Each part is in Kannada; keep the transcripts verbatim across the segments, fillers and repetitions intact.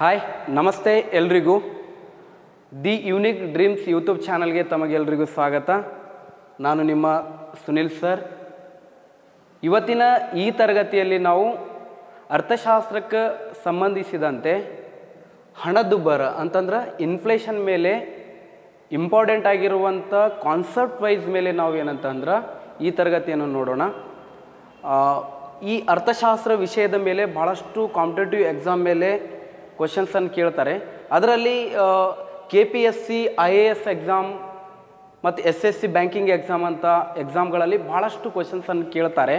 हाय नमस्ते एलू the unique dreams YouTube channel तमगेलू स्वागत नानु निम्मा सुनील सर ಇವತ್ತಿನ ಈ ತರಗತಿಯಲ್ಲಿ ನಾವು ಅರ್ಥಶಾಸ್ತ್ರಕ್ಕೆ ಸಂಬಂಧಿಸಿದಂತೆ ಹಣದುಬ್ಬರ ಅಂತಂದ್ರೆ ಇನ್ಫ್ಲೇಷನ್ ಮೇಲೆ ಇಂಪಾರ್ಟೆಂಟ್ ಆಗಿರುವಂತ ಕಾನ್ಸೆಪ್ಟ್ ವೈಸ್ ಮೇಲೆ ನಾವು ಏನಂತಂದ್ರೆ ಈ ತರಗತಿಯನ್ನು ನೋಡೋಣ। ಈ ಅರ್ಥಶಾಸ್ತ್ರ ವಿಷಯದ ಮೇಲೆ ಬಹಳಷ್ಟು ಕಾಂಪಿಟೇಟಿವ್ ಎಕ್ಸಾಮ್ ಮೇಲೆ ಕ್ವೆಶ್ಚನ್ಸ್ ಅನ್ನು ಕೇಳ್ತಾರೆ। ಅದರಲ್ಲಿ ಕೆಪಿಎಸ್ಸಿ ಐಎಎಸ್ ಎಕ್ಸಾಮ್ मत S S C banking exam अंत एग्जाम भालाष्टु क्वेश्चन्स केळ्तारे।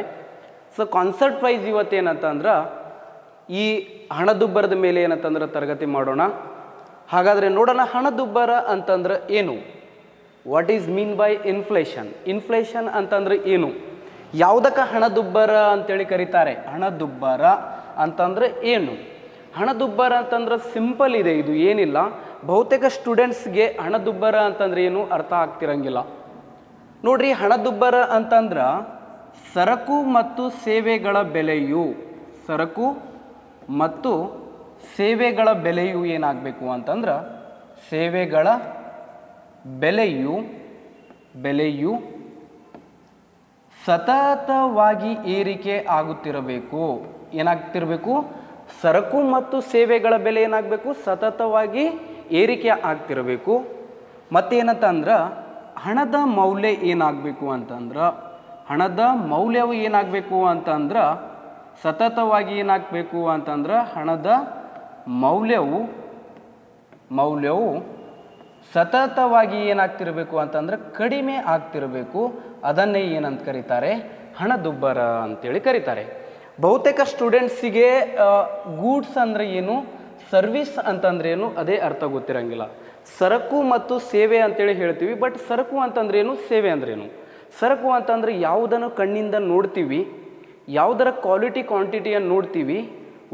सो कॉन्सेप्ट वाइज इवत्तेनंतंद्र ई हणदुब्बरद मेले एनंतंद्र तरगति माडोण। हागाद्रे नोडोण हणदुब्बर अंतंद्र एनु, what is mean by inflation, inflation अंतंद्र एनु, यावुदक्के हणदुब्बर अंत हेळि करीतारे, हणदुब्बर अंतंद्र एनु, ಹಣದುಬ್ಬರ ಅಂತಂದ್ರೆ ಸಿಂಪಲ್ ಇದೆ, ಇದು ಏನಿಲ್ಲ। ಬಹುತೇಕ ಸ್ಟೂಡೆಂಟ್ಸ್ ಗೆ ಹಣದುಬ್ಬರ ಅಂತಂದ್ರೆ ಏನು ಅರ್ಥ ಆಗ್ತಿರಂಗಿಲ್ಲ। ನೋಡ್ರಿ, ಹಣದುಬ್ಬರ ಅಂತಂದ್ರೆ ಸರಕು ಮತ್ತು ಸೇವೆಗಳ ಬೆಲೆಯು, ಸರಕು ಮತ್ತು ಸೇವೆಗಳ ಬೆಲೆಯು ಏನಾಗಬೇಕು ಅಂತಂದ್ರೆ ಸೇವೆಗಳ ಬೆಲೆಯು ಬೆಲೆಯು ಸತತವಾಗಿ ಏರಿಕೆ ಆಗುತ್ತಿರಬೇಕು। ಏನಾಗ್ತಿರಬೇಕು? ಸರಕು ಮತ್ತು ಸೇವೆಗಳ ಬೆಲೆ ಏನಾಗಬೇಕು? ಸತತವಾಗಿ ಏರಿಕೆ ಆಗ್ತಿರಬೇಕು। ಮತ್ತೆ ಏನಂತಂದ್ರೆ ಹಣದ ಮೌಲ್ಯ ಏನಾಗಬೇಕು ಅಂತಂದ್ರೆ ಹಣದ ಮೌಲ್ಯವು ಏನಾಗಬೇಕು ಅಂತಂದ್ರೆ ಸತತವಾಗಿ ಏನಾಗಬೇಕು ಅಂತಂದ್ರೆ ಹಣದ ಮೌಲ್ಯವು ಮೌಲ್ಯವು ಸತತವಾಗಿ ಏನಾಗ್ತಿರಬೇಕು ಅಂತಂದ್ರೆ ಕಡಿಮೆ ಆಗ್ತಿರಬೇಕು। ಅದನ್ನೇ ಏನಂತ ಕರೀತಾರೆ? ಹಣದುಬ್ಬರ ಅಂತ ಹೇಳಿ ಕರೀತಾರೆ। ಬಹುತೇಕ ಸ್ಟೂಡೆಂಟ್ಸ್ ಗೆ ಗೂಡ್ಸ್ ಅಂದ್ರೆ ಏನು, ಸರ್ವಿಸ್ ಅಂತಂದ್ರೆ ಏನು ಅದೇ ಅರ್ಥ ಗೊತ್ತಿರಂಗಿಲ್ಲ। ಸರಕು ಮತ್ತು ಸೇವೆ ಅಂತ ಹೇಳಿ ಹೇಳ್ತೀವಿ, ಬಟ್ ಸರಕು ಅಂತಂದ್ರೆ ಏನು, ಸೇವೆ ಅಂದ್ರೆ ಏನು? ಸರಕು ಅಂತಂದ್ರೆ ಯಾವುದನ್ನು ಕಣ್ಣಿಂದ ನೋಡ್ತೀವಿ, ಯಾವುದರ ಕ್ವಾಲಿಟಿ ಕ್ವಾಂಟಿಟಿಯನ್ನು ನೋಡ್ತೀವಿ।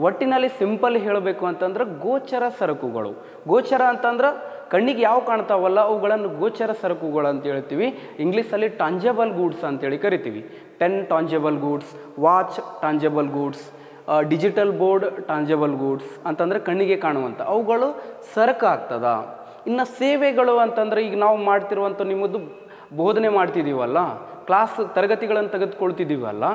ಒಟ್ಟಿನಲ್ಲಿ ಸಿಂಪಲ್ ಹೇಳಬೇಕು ಅಂತಂದ್ರೆ ಗೋಚರ ಸರಕುಗಳು, ಗೋಚರ ಅಂತಂದ್ರೆ ಕಣ್ಣಿಗೆ ಯಾವ ಕಾಣ್ತಾವಲ್ಲ ಅವುಗಳನ್ನು ಗೋಚರ ಸರಕುಗಳು ಅಂತ ಹೇಳ್ತೀವಿ। ಇಂಗ್ಲೀಷಲ್ಲಿ ಟಾಂಜಬಲ್ ಗೂಡ್ಸ್ ಅಂತೇಳಿ ಕರಿತೀವಿ। Pen tangible goods, watch tangible goods, digital board tangible goods ಅಂತಂದರೆ ಕಣ್ಣಿಗೆ ಕಾಣುವಂಥ ಅವುಗಳು ಸರಕು ಆಗ್ತದ। ಇನ್ನು ಸೇವೆಗಳು ಅಂತಂದರೆ ಈಗ ನಾವು ಮಾಡ್ತಿರುವಂಥ ನಿಮ್ಮದು ಬೋಧನೆ ಮಾಡ್ತಿದ್ದೀವಲ್ಲ, ಕ್ಲಾಸ್ ತರಗತಿಗಳನ್ನು ತೆಗೆದುಕೊಳ್ತಿದ್ದೀವಲ್ಲ,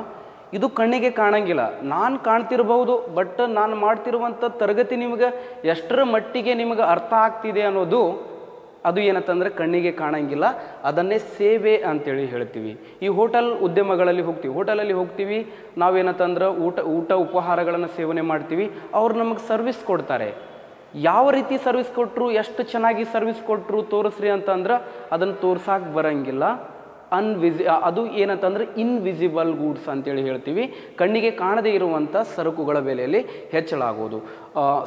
ಇದು ಕಣ್ಣಿಗೆ ಕಾಣಂಗಿಲ್ಲ। ನಾನು ಕಾಣ್ತಿರಬಹುದು, ಬಟ್ ನಾನು ಮಾಡ್ತಿರುವಂಥ ತರಗತಿ ನಿಮಗೆ ಎಷ್ಟರ ಮಟ್ಟಿಗೆ ನಿಮಗೆ ಅರ್ಥ ಆಗ್ತಿದೆ ಅನ್ನೋದು ಅದು ಏನಂತಂದರೆ ಕಣ್ಣಿಗೆ ಕಾಣಂಗಿಲ್ಲ, ಅದನ್ನೇ ಸೇವೆ ಅಂತೇಳಿ ಹೇಳ್ತೀವಿ। ಈ ಹೋಟೆಲ್ ಉದ್ಯಮಗಳಲ್ಲಿ ಹೋಗ್ತೀವಿ, ಹೋಟೆಲಲ್ಲಿ ಹೋಗ್ತೀವಿ, ನಾವೇನಂತಂದ್ರೆ ಊಟ ಊಟ ಉಪಹಾರಗಳನ್ನು ಸೇವನೆ ಮಾಡ್ತೀವಿ, ಅವ್ರು ನಮಗೆ ಸರ್ವಿಸ್ ಕೊಡ್ತಾರೆ। ಯಾವ ರೀತಿ ಸರ್ವಿಸ್ ಕೊಟ್ಟರು, ಎಷ್ಟು ಚೆನ್ನಾಗಿ ಸರ್ವಿಸ್ ಕೊಟ್ಟರು ತೋರಿಸ್ರಿ ಅಂತಂದ್ರೆ ಅದನ್ನು ತೋರ್ಸಕ್ಕೆ ಬರೋಂಗಿಲ್ಲ। ಅನ್ವಿಸಿ ಅದು ಏನಂತಂದ್ರೆ ಇನ್ವಿಸಿಬಲ್ ಗೂಡ್ಸ್ ಅಂತೇಳಿ ಹೇಳ್ತೀವಿ, ಕಣ್ಣಿಗೆ ಕಾಣದೇ ಇರುವಂಥ ಸರಕುಗಳ ಬೆಲೆಯಲ್ಲಿ ಹೆಚ್ಚಳ ಆಗೋದು।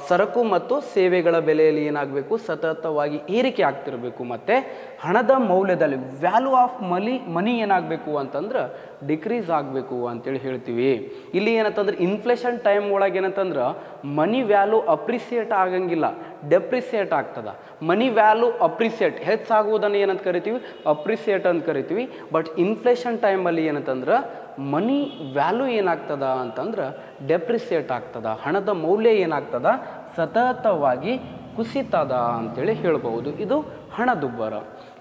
ಸರಕು ಮತ್ತು ಸೇವೆಗಳ ಬೆಲೆಯಲ್ಲಿ ಏನಾಗಬೇಕು, ಸತತವಾಗಿ ಏರಿಕೆ ಆಗ್ತಿರಬೇಕು। ಮತ್ತು ಹಣದ ಮೌಲ್ಯದಲ್ಲಿ ವ್ಯಾಲ್ಯೂ ಆಫ್ ಮನಿ ಮನಿ ಏನಾಗಬೇಕು ಅಂತಂದ್ರೆ ಡಿಕ್ರೀಸ್ ಆಗಬೇಕು ಅಂತೇಳಿ ಹೇಳ್ತೀವಿ। ಇಲ್ಲಿ ಏನಂತಂದ್ರೆ ಇನ್ಫ್ಲೇಷನ್ ಟೈಮ್ ಒಳಗೆ ಏನಂತಂದ್ರೆ ಮನಿ ವ್ಯಾಲ್ಯೂ ಅಪ್ರಿಸಿಯೇಟ್ ಆಗಂಗಿಲ್ಲ, ಡೆಪ್ರಿಸಿಯೇಟ್ ಆಗ್ತದೆ। ಮನಿ ವ್ಯಾಲ್ಯೂ ಅಪ್ರಿಸಿಯೇಟ್ ಹೆಚ್ಚಾಗುವುದನ್ನು ಏನಂತ ಕರಿತೀವಿ, ಅಪ್ರಿಸಿಯೇಟ್ ಅಂತ ಕರಿತೀವಿ। ಬಟ್ ಇನ್ಫ್ಲೇಷನ್ ಟೈಮಲ್ಲಿ ಏನಂತಂದ್ರೆ ಮನಿ ವ್ಯಾಲ್ಯೂ ಏನಾಗ್ತದ ಅಂತಂದ್ರೆ ಡೆಪ್ರಿಸಿಯೇಟ್ ಆಗ್ತದೆ, ಹಣದ ಮೌಲ್ಯ ಏನಾಗ್ತದ ಸತತವಾಗಿ ಕುಸಿತದ ಅಂತೇಳಿ ಹೇಳ್ಬೋದು। ಇದು ಹಣದುಬ್ಬರ।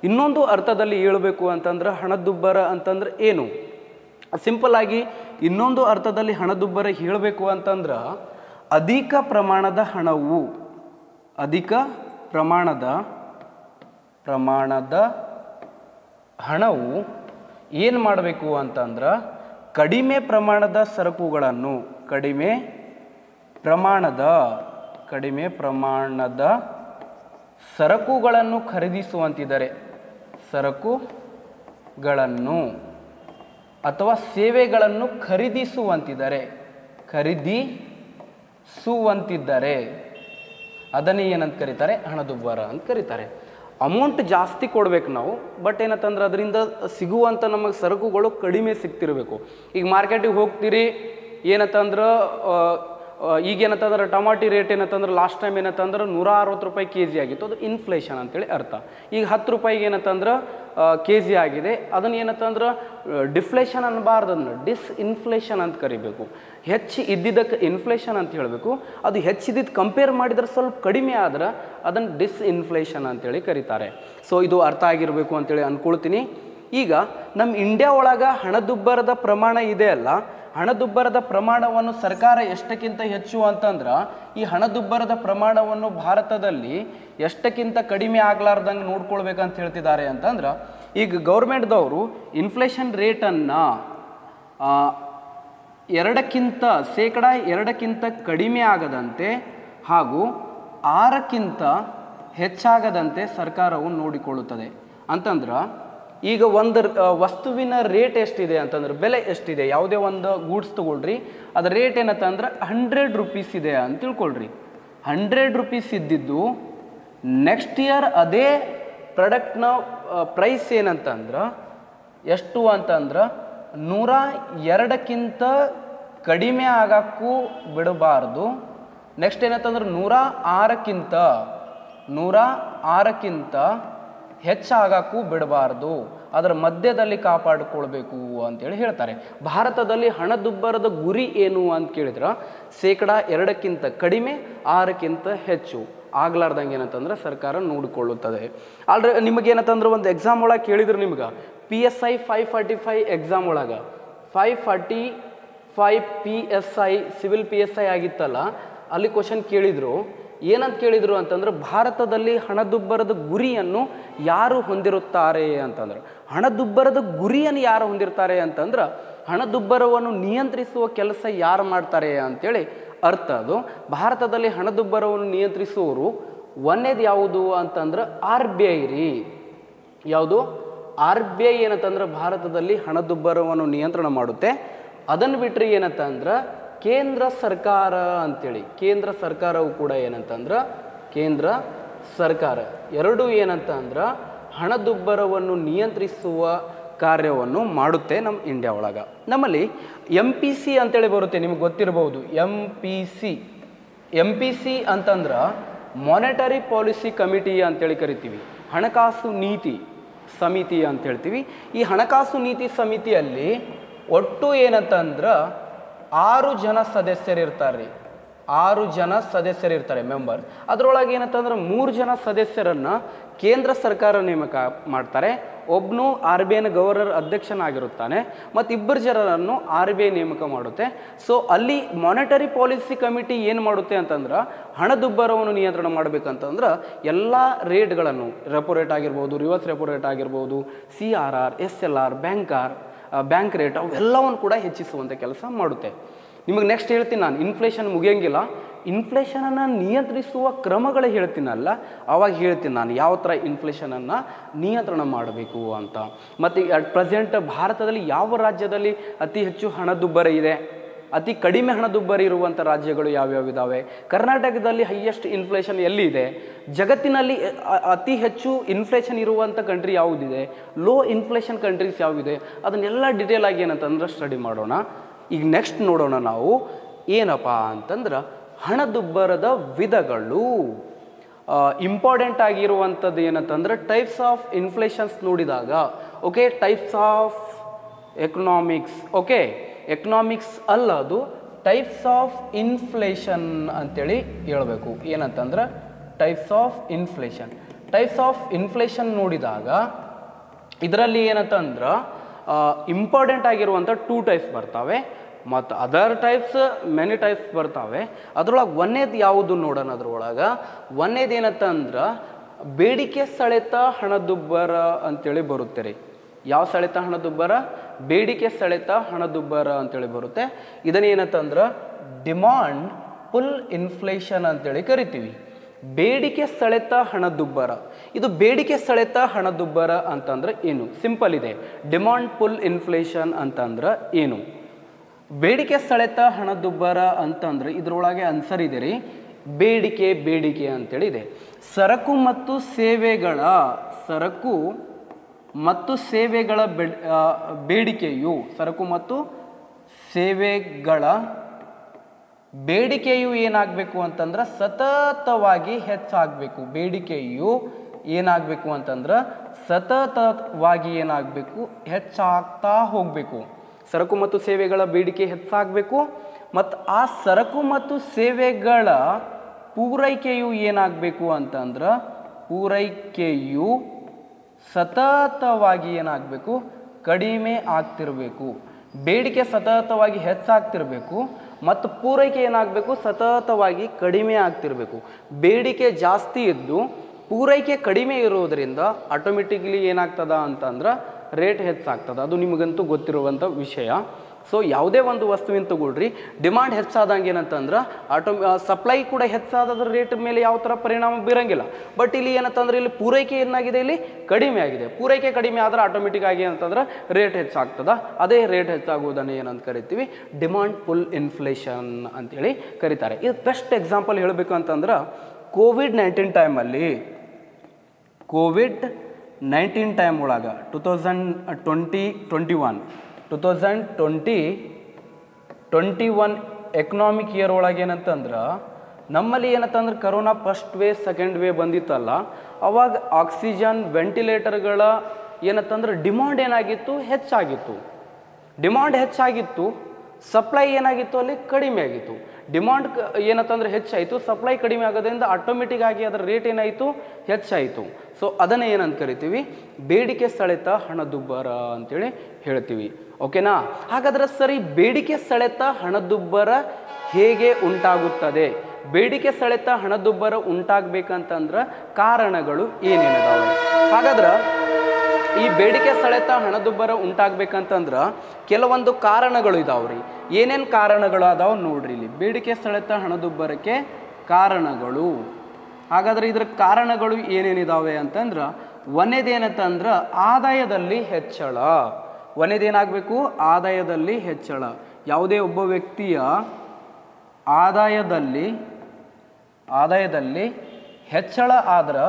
ಇನ್ನೊಂದು ಅರ್ಥದಲ್ಲಿ ಹೇಳಬೇಕು ಅಂತಂದ್ರೆ ಹಣದುಬ್ಬರ ಅಂತಂದ್ರೆ ಏನು, ಸಿಂಪಲ್ ಆಗಿ ಇನ್ನೊಂದು ಅರ್ಥದಲ್ಲಿ ಹಣದುಬ್ಬರ ಹೇಳಬೇಕು ಅಂತಂದ್ರೆ ಅಧಿಕ ಪ್ರಮಾಣದ ಹಣವು, ಅಧಿಕ ಪ್ರಮಾಣದ ಪ್ರಮಾಣದ ಹಣವು ಏನು ಮಾಡಬೇಕು ಅಂತಂದ್ರೆ ಕಡಿಮೆ ಪ್ರಮಾಣದ ಸರಕುಗಳನ್ನು, ಕಡಿಮೆ ಪ್ರಮಾಣದ ಕಡಿಮೆ ಪ್ರಮಾಣದ ಸರಕುಗಳನ್ನು ಖರೀದಿಸುವಂತಿದ್ದಾರೆ, ಸರಕುಗಳನ್ನು ಅಥವಾ ಸೇವೆಗಳನ್ನು ಖರೀದಿಸುವಂತಿದ್ದಾರೆ, ಖರೀದಿಸುವಂತಿದ್ದಾರೆ, ಅದನ್ನೇ ಏನಂತ ಕರೀತಾರೆ, ಹಣದುಬ್ಬರ ಅಂತ ಕರೀತಾರೆ। ಅಮೌಂಟ್ ಜಾಸ್ತಿ ಕೊಡ್ಬೇಕು ನಾವು, ಬಟ್ ಏನಂತಂದ್ರೆ ಅದರಿಂದ ಸಿಗುವಂಥ ನಮಗೆ ಸರಕುಗಳು ಕಡಿಮೆ ಸಿಗ್ತಿರಬೇಕು। ಈಗ ಮಾರ್ಕೆಟಿಗೆ ಹೋಗ್ತೀರಿ, ಏನಂತಂದ್ರೆ ಈಗೇನಂತಂದ್ರೆ ಟೊಮ್ಯಾಟೊ ರೇಟ್ ಏನಂತಂದ್ರೆ ಲಾಸ್ಟ್ ಟೈಮ್ ಏನಂತಂದ್ರೆ ನೂರ ಅರವತ್ತು ರೂಪಾಯಿ ಕೆಜಿ ಆಗಿತ್ತು. ಅದು ಇನ್ಫ್ಲೇಷನ್ ಅಂತ ಹೇಳಿ ಅರ್ಥ. ಈಗ ಹತ್ತು ರೂಪಾಯಿಗೆ ಏನಂತಂದ್ರೆ ಕೆಜಿ ಆಗಿದೆ. ಅದನ್ನ ಏನಂತಂದ್ರೆ ಡಿಫ್ಲೇಷನ್ ಅನ್ನಬಾರ್ದು, ಅದನ್ನ ಡಿಸ್ಇನ್ಫ್ಲೇಷನ್ ಅಂತ ಕರಿಬೇಕು. ಹೆಚ್ಚು ಇದ್ದಿದ್ದಕ್ಕೆ ಇನ್ಫ್ಲೇಷನ್ ಅಂತ ಹೇಳಬೇಕು. ಅದು ಹೆಚ್ಚಿದ್ದಿದ್ದು ಕಂಪೇರ್ ಮಾಡಿದ್ರೆ ಸ್ವಲ್ಪ ಕಡಿಮೆ ಆದ್ರೆ ಅದನ್ನು ಡಿಸ್ಇನ್ಫ್ಲೇಷನ್ ಅಂತೇಳಿ ಕರೀತಾರೆ. ಸೊ ಇದು ಅರ್ಥ ಆಗಿರಬೇಕು ಅಂತೇಳಿ ಅಂದ್ಕೊಳ್ತೀನಿ. ಈಗ ನಮ್ಮ ಇಂಡಿಯಾ ಒಳಗೆ ಹಣದುಬ್ಬರದ ಪ್ರಮಾಣ ಇದೆ ಅಲ್ಲ, ಹಣದುಬ್ಬರದ ಪ್ರಮಾಣವನ್ನು ಸರ್ಕಾರ ಎಷ್ಟಕ್ಕಿಂತ ಹೆಚ್ಚು ಅಂತಂದ್ರೆ ಈ ಹಣದುಬ್ಬರದ ಪ್ರಮಾಣವನ್ನು ಭಾರತದಲ್ಲಿ ಎಷ್ಟಕ್ಕಿಂತ ಕಡಿಮೆ ಆಗಲಾರ್ದಂಗೆ ನೋಡ್ಕೊಳ್ಬೇಕಂತ ಹೇಳ್ತಿದ್ದಾರೆ. ಅಂತಂದ್ರೆ ಈಗ ಗೌರ್ಮೆಂಟ್ದವರು ಇನ್ಫ್ಲೇಷನ್ ರೇಟನ್ನು ಎರಡಕ್ಕಿಂತ ಶೇಕಡ ಎರಡಕ್ಕಿಂತ ಕಡಿಮೆ ಆಗದಂತೆ ಹಾಗೂ ಆರಕ್ಕಿಂತ ಹೆಚ್ಚಾಗದಂತೆ ಸರ್ಕಾರವು ನೋಡಿಕೊಳ್ಳುತ್ತದೆ. ಅಂತಂದ್ರೆ ಈಗ ಒಂದು ವಸ್ತುವಿನ ರೇಟ್ ಎಷ್ಟಿದೆ ಅಂತಂದ್ರೆ, ಬೆಲೆ ಎಷ್ಟಿದೆ, ಯಾವುದೇ ಒಂದು ಗೂಡ್ಸ್ ತೊಗೊಳ್ರಿ, ಅದರ ರೇಟ್ ಏನಂತ ಅಂದ್ರೆ ಹಂಡ್ರೆಡ್ ರುಪೀಸ್ ಇದೆ ಅಂತ ತಿಳ್ಕೊಳ್ರಿ. ಹಂಡ್ರೆಡ್ ರುಪೀಸ್ ಇದ್ದಿದ್ದು ನೆಕ್ಸ್ಟ್ ಇಯರ್ ಅದೇ ಪ್ರಾಡಕ್ಟ್ನ ಪ್ರೈಸ್ ಏನಂತಂದ್ರೆ ಎಷ್ಟು ಅಂತಂದ್ರೆ ನೂರ ಎರಡಕ್ಕಿಂತ ಕಡಿಮೆ ಆಗೋಕ್ಕೂ ಬಿಡಬಾರ್ದು. ನೆಕ್ಸ್ಟ್ ಏನಂತಂದ್ರೆ ನೂರ ಆರಕ್ಕಿಂತ ನೂರ ಆರಕ್ಕಿಂತ ಹೆಚ್ಚಾಗಕ್ಕೂ ಬಿಡಬಾರ್ದು, ಅದರ ಮಧ್ಯದಲ್ಲಿ ಕಾಪಾಡಿಕೊಳ್ಬೇಕು ಅಂತೇಳಿ ಹೇಳ್ತಾರೆ. ಭಾರತದಲ್ಲಿ ಹಣದುಬ್ಬರದ ಗುರಿ ಏನು ಅಂತ ಕೇಳಿದ್ರೆ ಶೇಕಡ ಎರಡಕ್ಕಿಂತ ಕಡಿಮೆ ಆರಕ್ಕಿಂತ ಹೆಚ್ಚು ಆಗ್ಲಾರ್ದಂಗೆ ಏನಂತಂದ್ರೆ ಸರ್ಕಾರ ನೋಡಿಕೊಳ್ಳುತ್ತದೆ. ಆಲ್ರೆ ನಿಮಗೇನಂತಂದ್ರೆ ಒಂದು ಎಕ್ಸಾಮ್ ಒಳಗೆ ಕೇಳಿದ್ರು ನಿಮ್ಗೆ P S I five forty five exam ಒಳಗೆ five forty five P S I civil P S I ಆಗಿತ್ತಲ್ಲ, ಅಲ್ಲಿ ಕ್ವಶನ್ ಕೇಳಿದರು. ಏನಂತ ಕೇಳಿದರು ಅಂತಂದ್ರೆ ಭಾರತದಲ್ಲಿ ಹಣದುಬ್ಬರದ ಗುರಿಯನ್ನು ಯಾರು ಹೊಂದಿರುತ್ತಾರೆ ಅಂತಂದ್ರೆ, ಹಣದುಬ್ಬರದ ಗುರಿಯನ್ನು ಯಾರು ಹೊಂದಿರ್ತಾರೆ ಅಂತಂದ್ರೆ ಹಣದುಬ್ಬರವನ್ನು ನಿಯಂತ್ರಿಸುವ ಕೆಲಸ ಯಾರು ಮಾಡ್ತಾರೆ ಅಂತೇಳಿ ಅರ್ಥ. ಅದು ಭಾರತದಲ್ಲಿ ಹಣದುಬ್ಬರವನ್ನು ನಿಯಂತ್ರಿಸುವವರು ಒಂದೇದು ಯಾವುದು ಅಂತಂದ್ರೆ ಆರ್ ಬಿ ಐ ರೀ. ಯಾವುದು? ಆರ್ ಬಿ ಐ ಏನಂತಂದ್ರೆ ಭಾರತದಲ್ಲಿ ಹಣದುಬ್ಬರವನ್ನು ನಿಯಂತ್ರಣ ಮಾಡುತ್ತೆ. ಅದನ್ನು ಬಿಟ್ಟರೆ ಏನಂತ ಅಂದ್ರೆ ಕೇಂದ್ರ ಸರ್ಕಾರ ಅಂತೇಳಿ, ಕೇಂದ್ರ ಸರ್ಕಾರವು ಕೂಡ ಏನಂತಂದ್ರೆ ಕೇಂದ್ರ ಸರ್ಕಾರ ಎರಡೂ ಏನಂತ ಅಂದ್ರೆ ಹಣದುಬ್ಬರವನ್ನು ನಿಯಂತ್ರಿಸುವ ಕಾರ್ಯವನ್ನು ಮಾಡುತ್ತೆ ನಮ್ಮ ಇಂಡಿಯಾ ಒಳಗೆ. ನಮ್ಮಲ್ಲಿ ಎಂ ಪಿ ಸಿ ಅಂತೇಳಿ ಬರುತ್ತೆ, ನಿಮ್ಗೆ ಗೊತ್ತಿರ್ಬೋದು. M P C M P C ಅಂತಂದ್ರೆ ಮಾನಿಟರಿ ಪಾಲಿಸಿ ಕಮಿಟಿ ಅಂತೇಳಿ ಕರಿತೀವಿ, ಹಣಕಾಸು ನೀತಿ ಸಮಿತಿ ಅಂತ ಹೇಳ್ತೀವಿ. ಈ ಹಣಕಾಸು ನೀತಿ ಸಮಿತಿಯಲ್ಲಿ ಒಟ್ಟು ಏನಂತಂದ್ರೆ ಆರು ಜನ ಸದಸ್ಯರಿರ್ತಾರೆ ರೀ ಆರು ಜನ ಸದಸ್ಯರಿರ್ತಾರೆ ಮೆಂಬರ್ಸ್. ಅದರೊಳಗೆ ಏನಂತಂದ್ರೆ ಮೂರು ಜನ ಸದಸ್ಯರನ್ನು ಕೇಂದ್ರ ಸರ್ಕಾರ ನೇಮಕ ಮಾಡ್ತಾರೆ. ಒಬ್ಬನು ಆರ್ ಬಿ ಐನ ಗವರ್ನರ್ ಅಧ್ಯಕ್ಷನಾಗಿರುತ್ತಾನೆ, ಮತ್ತು ಇಬ್ಬರು ಜನರನ್ನು ಆರ್ ಬಿ ಐ ನೇಮಕ ಮಾಡುತ್ತೆ. ಸೊ ಅಲ್ಲಿ ಮಾನಿಟರಿ ಪಾಲಿಸಿ ಕಮಿಟಿ ಏನು ಮಾಡುತ್ತೆ ಅಂತಂದ್ರೆ ಹಣದುಬ್ಬರವನ್ನು ನಿಯಂತ್ರಣ ಮಾಡಬೇಕಂತಂದ್ರೆ ಎಲ್ಲ ರೇಟ್ಗಳನ್ನು, ರೆಪೋ ರೇಟ್ ಆಗಿರ್ಬೋದು, ರಿವರ್ಸ್ ರೆಪೋ ರೇಟ್ ಆಗಿರ್ಬೋದು, C R R, S L R, bank R bank rate, ಅವೆಲ್ಲವನ್ನು ಕೂಡ ಹೆಚ್ಚಿಸುವಂಥ ಕೆಲಸ ಮಾಡುತ್ತೆ. ನಿಮಗೆ ನೆಕ್ಸ್ಟ್ ಹೇಳ್ತೀನಿ ನಾನು, ಇನ್ಫ್ಲೇಷನ್ ಮುಗಿಯೋಂಗಿಲ್ಲ. ಇನ್ಫ್ಲೇಷನನ್ನು ನಿಯಂತ್ರಿಸುವ ಕ್ರಮಗಳು ಹೇಳ್ತೀನಲ್ಲ, ಆವಾಗ ಹೇಳ್ತೀನಿ ನಾನು ಯಾವ ಥರ ಇನ್ಫ್ಲೇಷನನ್ನು ನಿಯಂತ್ರಣ ಮಾಡಬೇಕು ಅಂತ. ಮತ್ತು ಅಟ್ ಪ್ರೆಸೆಂಟ್ ಭಾರತದಲ್ಲಿ ಯಾವ ರಾಜ್ಯದಲ್ಲಿ ಅತಿ ಹೆಚ್ಚು ಹಣದುಬ್ಬರ ಇದೆ, ಅತಿ ಕಡಿಮೆ ಹಣದುಬ್ಬರ ಇರುವಂಥ ರಾಜ್ಯಗಳು ಯಾವ್ಯಾವ ಇದ್ದಾವೆ, ಕರ್ನಾಟಕದಲ್ಲಿ ಹೈಯೆಸ್ಟ್ ಇನ್ಫ್ಲೇಷನ್ ಎಲ್ಲಿದೆ, ಜಗತ್ತಿನಲ್ಲಿ ಅತಿ ಹೆಚ್ಚು ಇನ್ಫ್ಲೇಷನ್ ಇರುವಂಥ ಕಂಟ್ರಿ ಯಾವುದಿದೆ, ಲೋ ಇನ್ಫ್ಲೇಷನ್ ಕಂಟ್ರೀಸ್ ಯಾವುದಿದೆ, ಅದನ್ನೆಲ್ಲ ಡಿಟೇಲ್ ಆಗಿ ಏನಂತಂದ್ರೆ ಸ್ಟಡಿ ಮಾಡೋಣ. ಈಗ ನೆಕ್ಸ್ಟ್ ನೋಡೋಣ ನಾವು ಏನಪ್ಪ ಅಂತಂದ್ರೆ ಹಣದುಬ್ಬರದ ವಿಧಗಳು. ಇಂಪಾರ್ಟೆಂಟ್ ಆಗಿರುವಂಥದ್ದು ಏನಂತಂದ್ರೆ ಟೈಪ್ಸ್ ಆಫ್ ಇನ್ಫ್ಲೇಷನ್ಸ್ ನೋಡಿದಾಗ, okay, types of economics, okay economics ಅಲ್ಲ, ಅದು ಟೈಪ್ಸ್ ಆಫ್ ಇನ್ಫ್ಲೇಷನ್ ಅಂತೇಳಿ ಹೇಳಬೇಕು. ಏನಂತಂದ್ರೆ types of inflation types of inflation ನೋಡಿದಾಗ ಇದರಲ್ಲಿ ಏನಂತಂದ್ರೆ ಇಂಪಾರ್ಟೆಂಟ್ ಆಗಿರುವಂಥ ಟೂ ಟೈಪ್ಸ್ ಬರ್ತವೆ, ಮತ್ತು ಅದರ್ ಟೈಪ್ಸ್ ಮೆನಿ ಟೈಪ್ಸ್ ಬರ್ತವೆ. ಅದರೊಳಗೆ ಒಂದೇದು ಯಾವುದು ನೋಡೋಣ. ಅದ್ರೊಳಗೆ ಒಂದೇದು ಏನಂತಂದ್ರೆ ಬೇಡಿಕೆ ಸೆಳೆತ ಹಣದುಬ್ಬರ ಅಂತೇಳಿ ಬರುತ್ತೆ ರೀ. ಯಾವ ಸೆಳೆತ ಹಣದುಬ್ಬರ? ಬೇಡಿಕೆ ಸೆಳೆತ ಹಣದುಬ್ಬರ ಅಂತೇಳಿ ಬರುತ್ತೆ. ಇದನ್ನೇನಂತಂದ್ರೆ ಡಿಮಾಂಡ್ ಪುಲ್ ಇನ್ಫ್ಲೇಷನ್ ಅಂತೇಳಿ ಕರಿತೀವಿ. ಬೇಡಿಕೆ ಸೆಳೆತ ಹಣದುಬ್ಬರ, ಇದು ಬೇಡಿಕೆ ಸೆಳೆತ ಹಣದುಬ್ಬರ ಅಂತಂದ್ರೆ ಏನು? ಸಿಂಪಲ್ ಇದೆ. ಡಿಮಾಂಡ್ ಪುಲ್ ಇನ್ಫ್ಲೇಷನ್ ಅಂತಂದ್ರೆ ಏನು? ಬೇಡಿಕೆ ಸೆಳೆತ ಹಣದುಬ್ಬರ ಅಂತಂದ್ರೆ ಇದರೊಳಗೆ ಆನ್ಸರ್ ಇದೆ ರೀ, ಬೇಡಿಕೆ ಬೇಡಿಕೆ ಅಂತೇಳಿ ಇದೆ. ಸರಕು ಮತ್ತು ಸೇವೆಗಳ ಸರಕು ಮತ್ತು ಸೇವೆಗಳ ಬೇಡಿಕೆಯು ಸರಕು ಮತ್ತು ಸೇವೆಗಳ ಬೇಡಿಕೆಯು ಏನಾಗಬೇಕು ಅಂತಂದ್ರೆ ಸತತವಾಗಿ ಹೆಚ್ಚಾಗಬೇಕು. ಬೇಡಿಕೆಯು ಏನಾಗಬೇಕು ಅಂತಂದ್ರೆ ಸತತವಾಗಿ ಏನಾಗಬೇಕು ಹೆಚ್ಚಾಗ್ತಾ ಹೋಗಬೇಕು. ಸರಕು ಮತ್ತು ಸೇವೆಗಳ ಬೇಡಿಕೆ ಹೆಚ್ಚಾಗಬೇಕು ಮತ್ತು ಆ ಸರಕು ಮತ್ತು ಸೇವೆಗಳ ಪೂರೈಕೆಯು ಏನಾಗಬೇಕು ಅಂತಂದ್ರೆ ಪೂರೈಕೆಯು ಸತತವಾಗಿ ಏನಾಗಬೇಕು ಕಡಿಮೆ ಆಗ್ತಿರಬೇಕು. ಬೇಡಿಕೆ ಸತತವಾಗಿ ಹೆಚ್ಚಾಗ್ತಿರಬೇಕು ಮತ್ತು ಪೂರೈಕೆ ಏನಾಗಬೇಕು ಸತತವಾಗಿ ಕಡಿಮೆ ಆಗ್ತಿರಬೇಕು. ಬೇಡಿಕೆ ಜಾಸ್ತಿ ಇದ್ದು ಪೂರೈಕೆ ಕಡಿಮೆ ಇರೋದರಿಂದ ಆಟೋಮೆಟಿಕ್ಲಿ ಏನಾಗ್ತದ ಅಂತಂದ್ರೆ ರೇಟ್ ಹೆಚ್ಚಾಗ್ತದೆ. ಅದು ನಿಮಗಂತೂ ಗೊತ್ತಿರುವಂಥ ವಿಷಯ. ಸೊ ಯಾವುದೇ ಒಂದು ವಸ್ತುವಿನ ತಗೊಳ್ರಿ, ಡಿಮಾಂಡ್ ಹೆಚ್ಚಾದಂಗೆ ಏನಂತಂದ್ರೆ ಆಟೋ ಸಪ್ಲೈ ಕೂಡ ಹೆಚ್ಚಾದದ್ರ ರೇಟ್ ಮೇಲೆ ಯಾವ ಥರ ಪರಿಣಾಮ ಬೀರಂಗಿಲ್ಲ. ಬಟ್ ಇಲ್ಲಿ ಏನಂತಂದ್ರೆ ಇಲ್ಲಿ ಪೂರೈಕೆ ಏನಾಗಿದೆ, ಇಲ್ಲಿ ಕಡಿಮೆ ಆಗಿದೆ. ಪೂರೈಕೆ ಕಡಿಮೆ ಆದರೆ ಆಟೋಮೆಟಿಕ್ ಆಗಿ ಏನಂತಂದ್ರೆ ರೇಟ್ ಹೆಚ್ಚಾಗ್ತದೆ. ಅದೇ ರೇಟ್ ಹೆಚ್ಚಾಗುವುದನ್ನು ಏನಂತ ಕರಿತೀವಿ, ಡಿಮಾಂಡ್ ಪುಲ್ ಇನ್ಫ್ಲೇಷನ್ ಅಂತೇಳಿ ಕರೀತಾರೆ. ಇದು ಬೆಸ್ಟ್ ಎಕ್ಸಾಂಪಲ್ ಹೇಳಬೇಕು ಅಂತಂದ್ರೆ ಕೋವಿಡ್ ನೈನ್ಟೀನ್ ಟೈಮಲ್ಲಿ ಕೋವಿಡ್ ನೈನ್ಟೀನ್ ಟೈಮ್ ಒಳಗೆ two thousand twenty twenty one two thousand twenty twenty one economic year ಒಳಗೆ ಏನಂತಂದ್ರೆ ನಮ್ಮಲ್ಲಿ ಏನಂತಂದ್ರೆ corona first wave second wave ಬಂದಿತ್ತಲ್ಲ, ಅವಾಗ ಆಕ್ಸಿಜನ್ ವೆಂಟಿಲೇಟರ್ಗಳ ಏನಂತಂದ್ರೆ ಡಿಮಾಂಡ್ ಏನಾಗಿತ್ತು ಹೆಚ್ಚಾಗಿತ್ತು. ಡಿಮಾಂಡ್ ಹೆಚ್ಚಾಗಿತ್ತು, ಸಪ್ಲೈ ಏನಾಗಿತ್ತು ಅಲ್ಲಿ ಕಡಿಮೆ ಆಗಿತ್ತು. ಡಿಮಾಂಡ್ ಏನಂತಂದ್ರೆ ಹೆಚ್ಚಾಯಿತು, ಸಪ್ಲೈ ಕಡಿಮೆ ಆಗೋದ್ರಿಂದ ಆಟೋಮೆಟಿಕ್ ಆಗಿ ಅದರ ರೇಟ್ ಏನಾಯಿತು ಹೆಚ್ಚಾಯಿತು. ಸೊ ಅದನ್ನೇ ಏನಂತ ಕರಿತೀವಿ ಬೇಡಿಕೆ ಸೆಳೆತ ಹಣದುಬ್ಬರ ಅಂತೇಳಿ ಹೇಳ್ತೀವಿ. ಓಕೆನಾ? ಹಾಗಾದ್ರೆ ಸರಿ, ಬೇಡಿಕೆ ಸೆಳೆತ ಹಣದುಬ್ಬರ ಹೇಗೆ ಉಂಟಾಗುತ್ತದೆ? ಬೇಡಿಕೆ ಸೆಳೆತ ಹಣದುಬ್ಬರ ಉಂಟಾಗಬೇಕಂತಂದ್ರೆ ಕಾರಣಗಳು ಏನೇನಿದಾವೆ? ಹಾಗಾದ್ರೆ ಈ ಬೇಡಿಕೆ ಸೆಳೆತ ಹಣದುಬ್ಬರ ಉಂಟಾಗಬೇಕಂತಂದ್ರೆ ಕೆಲವೊಂದು ಕಾರಣಗಳು ಇದಾವೆ ರೀ. ಏನೇನು ಕಾರಣಗಳು ಅದಾವೆ ನೋಡ್ರಿ. ಇಲ್ಲಿ ಬೇಡಿಕೆ ಸೆಳೆತ ಹಣದುಬ್ಬರಕ್ಕೆ ಕಾರಣಗಳು. ಹಾಗಾದ್ರೆ ಇದರ ಕಾರಣಗಳು ಏನೇನಿದಾವೆ ಅಂತಂದ್ರೆ ಒಂದೇನಂತಂದ್ರೆ ಆದಾಯದಲ್ಲಿ ಹೆಚ್ಚಳ. ಒಂದೇನಾಗಬೇಕು, ಆದಾಯದಲ್ಲಿ ಹೆಚ್ಚಳ. ಯಾವುದೇ ಒಬ್ಬ ವ್ಯಕ್ತಿಯ ಆದಾಯದಲ್ಲಿ ಆದಾಯದಲ್ಲಿ ಹೆಚ್ಚಳ ಆದ್ರೆ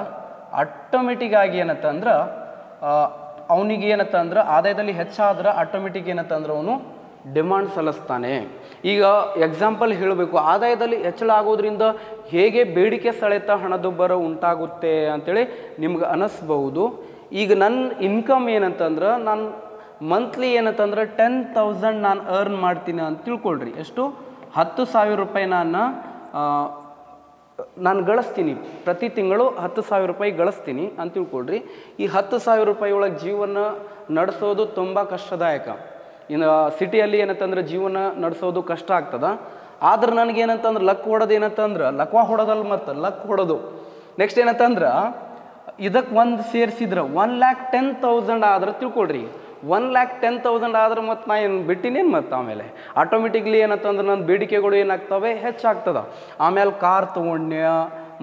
ಆಟೋಮೆಟಿಕ್ ಆಗಿ ಏನಂತಂದ್ರೆ ಅವನಿಗೆ ಏನಂತಂದ್ರೆ ಆದಾಯದಲ್ಲಿ ಹೆಚ್ಚಾದ್ರೆ ಆಟೋಮೆಟಿಕ್ ಏನಂತಂದ್ರೆ ಅವನು ಡಿಮಾಂಡ್ ಸಲ್ಲಿಸ್ತಾನೆ. ಈಗ ಎಕ್ಸಾಂಪಲ್ ಹೇಳಬೇಕು, ಆದಾಯದಲ್ಲಿ ಹೆಚ್ಚಳ ಆಗೋದ್ರಿಂದ ಹೇಗೆ ಬೇಡಿಕೆ ಸೆಳೆತ ಹಣದುಬ್ಬರ ಉಂಟಾಗುತ್ತೆ ಅಂತೇಳಿ ನಿಮ್ಗೆ ಅನ್ನಿಸ್ಬಹುದು. ಈಗ ನನ್ನ ಇನ್ಕಮ್ ಏನಂತಂದ್ರೆ ನಾನು ಮಂತ್ಲಿ ಏನಂತಂದ್ರೆ ಟೆನ್ ತೌಸಂಡ್ ನಾನು ಅರ್ನ್ ಮಾಡ್ತೀನಿ ಅಂತ ತಿಳ್ಕೊಳ್ರಿ. ಎಷ್ಟು? ಹತ್ತು ಸಾವಿರ ರೂಪಾಯಿ ನಾನು ನಾನು ಗಳಿಸ್ತೀನಿ, ಪ್ರತಿ ತಿಂಗಳು ಹತ್ತು ಸಾವಿರ ರೂಪಾಯಿ ಗಳಿಸ್ತೀನಿ ಅಂತ ತಿಳ್ಕೊಳ್ರಿ. ಈ ಹತ್ತು ಸಾವಿರ ರೂಪಾಯಿ ಒಳಗೆ ಜೀವನ ನಡೆಸೋದು ತುಂಬ ಕಷ್ಟದಾಯಕ. ಇನ್ನು ಸಿಟಿಯಲ್ಲಿ ಏನಂತಂದ್ರೆ ಜೀವನ ನಡೆಸೋದು ಕಷ್ಟ ಆಗ್ತದೆ. ಆದ್ರೆ ನನಗೇನಂತಂದ್ರೆ ಲಕ್ ಹೊಡೋದು ಏನಂತಂದ್ರೆ ಲಕ್ವಾ ಹೊಡೋದಲ್ಲ, ಮತ್ತು ಲಕ್ ಹೊಡೋದು ನೆಕ್ಸ್ಟ್ ಏನಂತಂದ್ರೆ ಇದಕ್ಕೆ ಒಂದು ಸೇರಿಸಿದ್ರೆ ಒನ್ ಲ್ಯಾಕ್ ಟೆನ್ ತೌಸಂಡ್ ಆದ್ರೆ ತಿಳ್ಕೊಳ್ರಿ. ಒನ್ ಲ್ಯಾಕ್ ಟೆನ್ ತೌಸಂಡ್ ಆದ್ರೆ ಮತ್ತು ನಾನು ಏನು ಬಿಟ್ಟಿನೇನು ಮತ್ತು ಆಮೇಲೆ ಆಟೋಮೆಟಿಕ್ಲಿ ಏನಂತಂದ್ರೆ ನನ್ನ ಬೇಡಿಕೆಗಳು ಏನಾಗ್ತವೆ ಹೆಚ್ಚಾಗ್ತದೆ. ಆಮೇಲೆ ಕಾರ್ ತೊಗೊಂಡ್ಯ,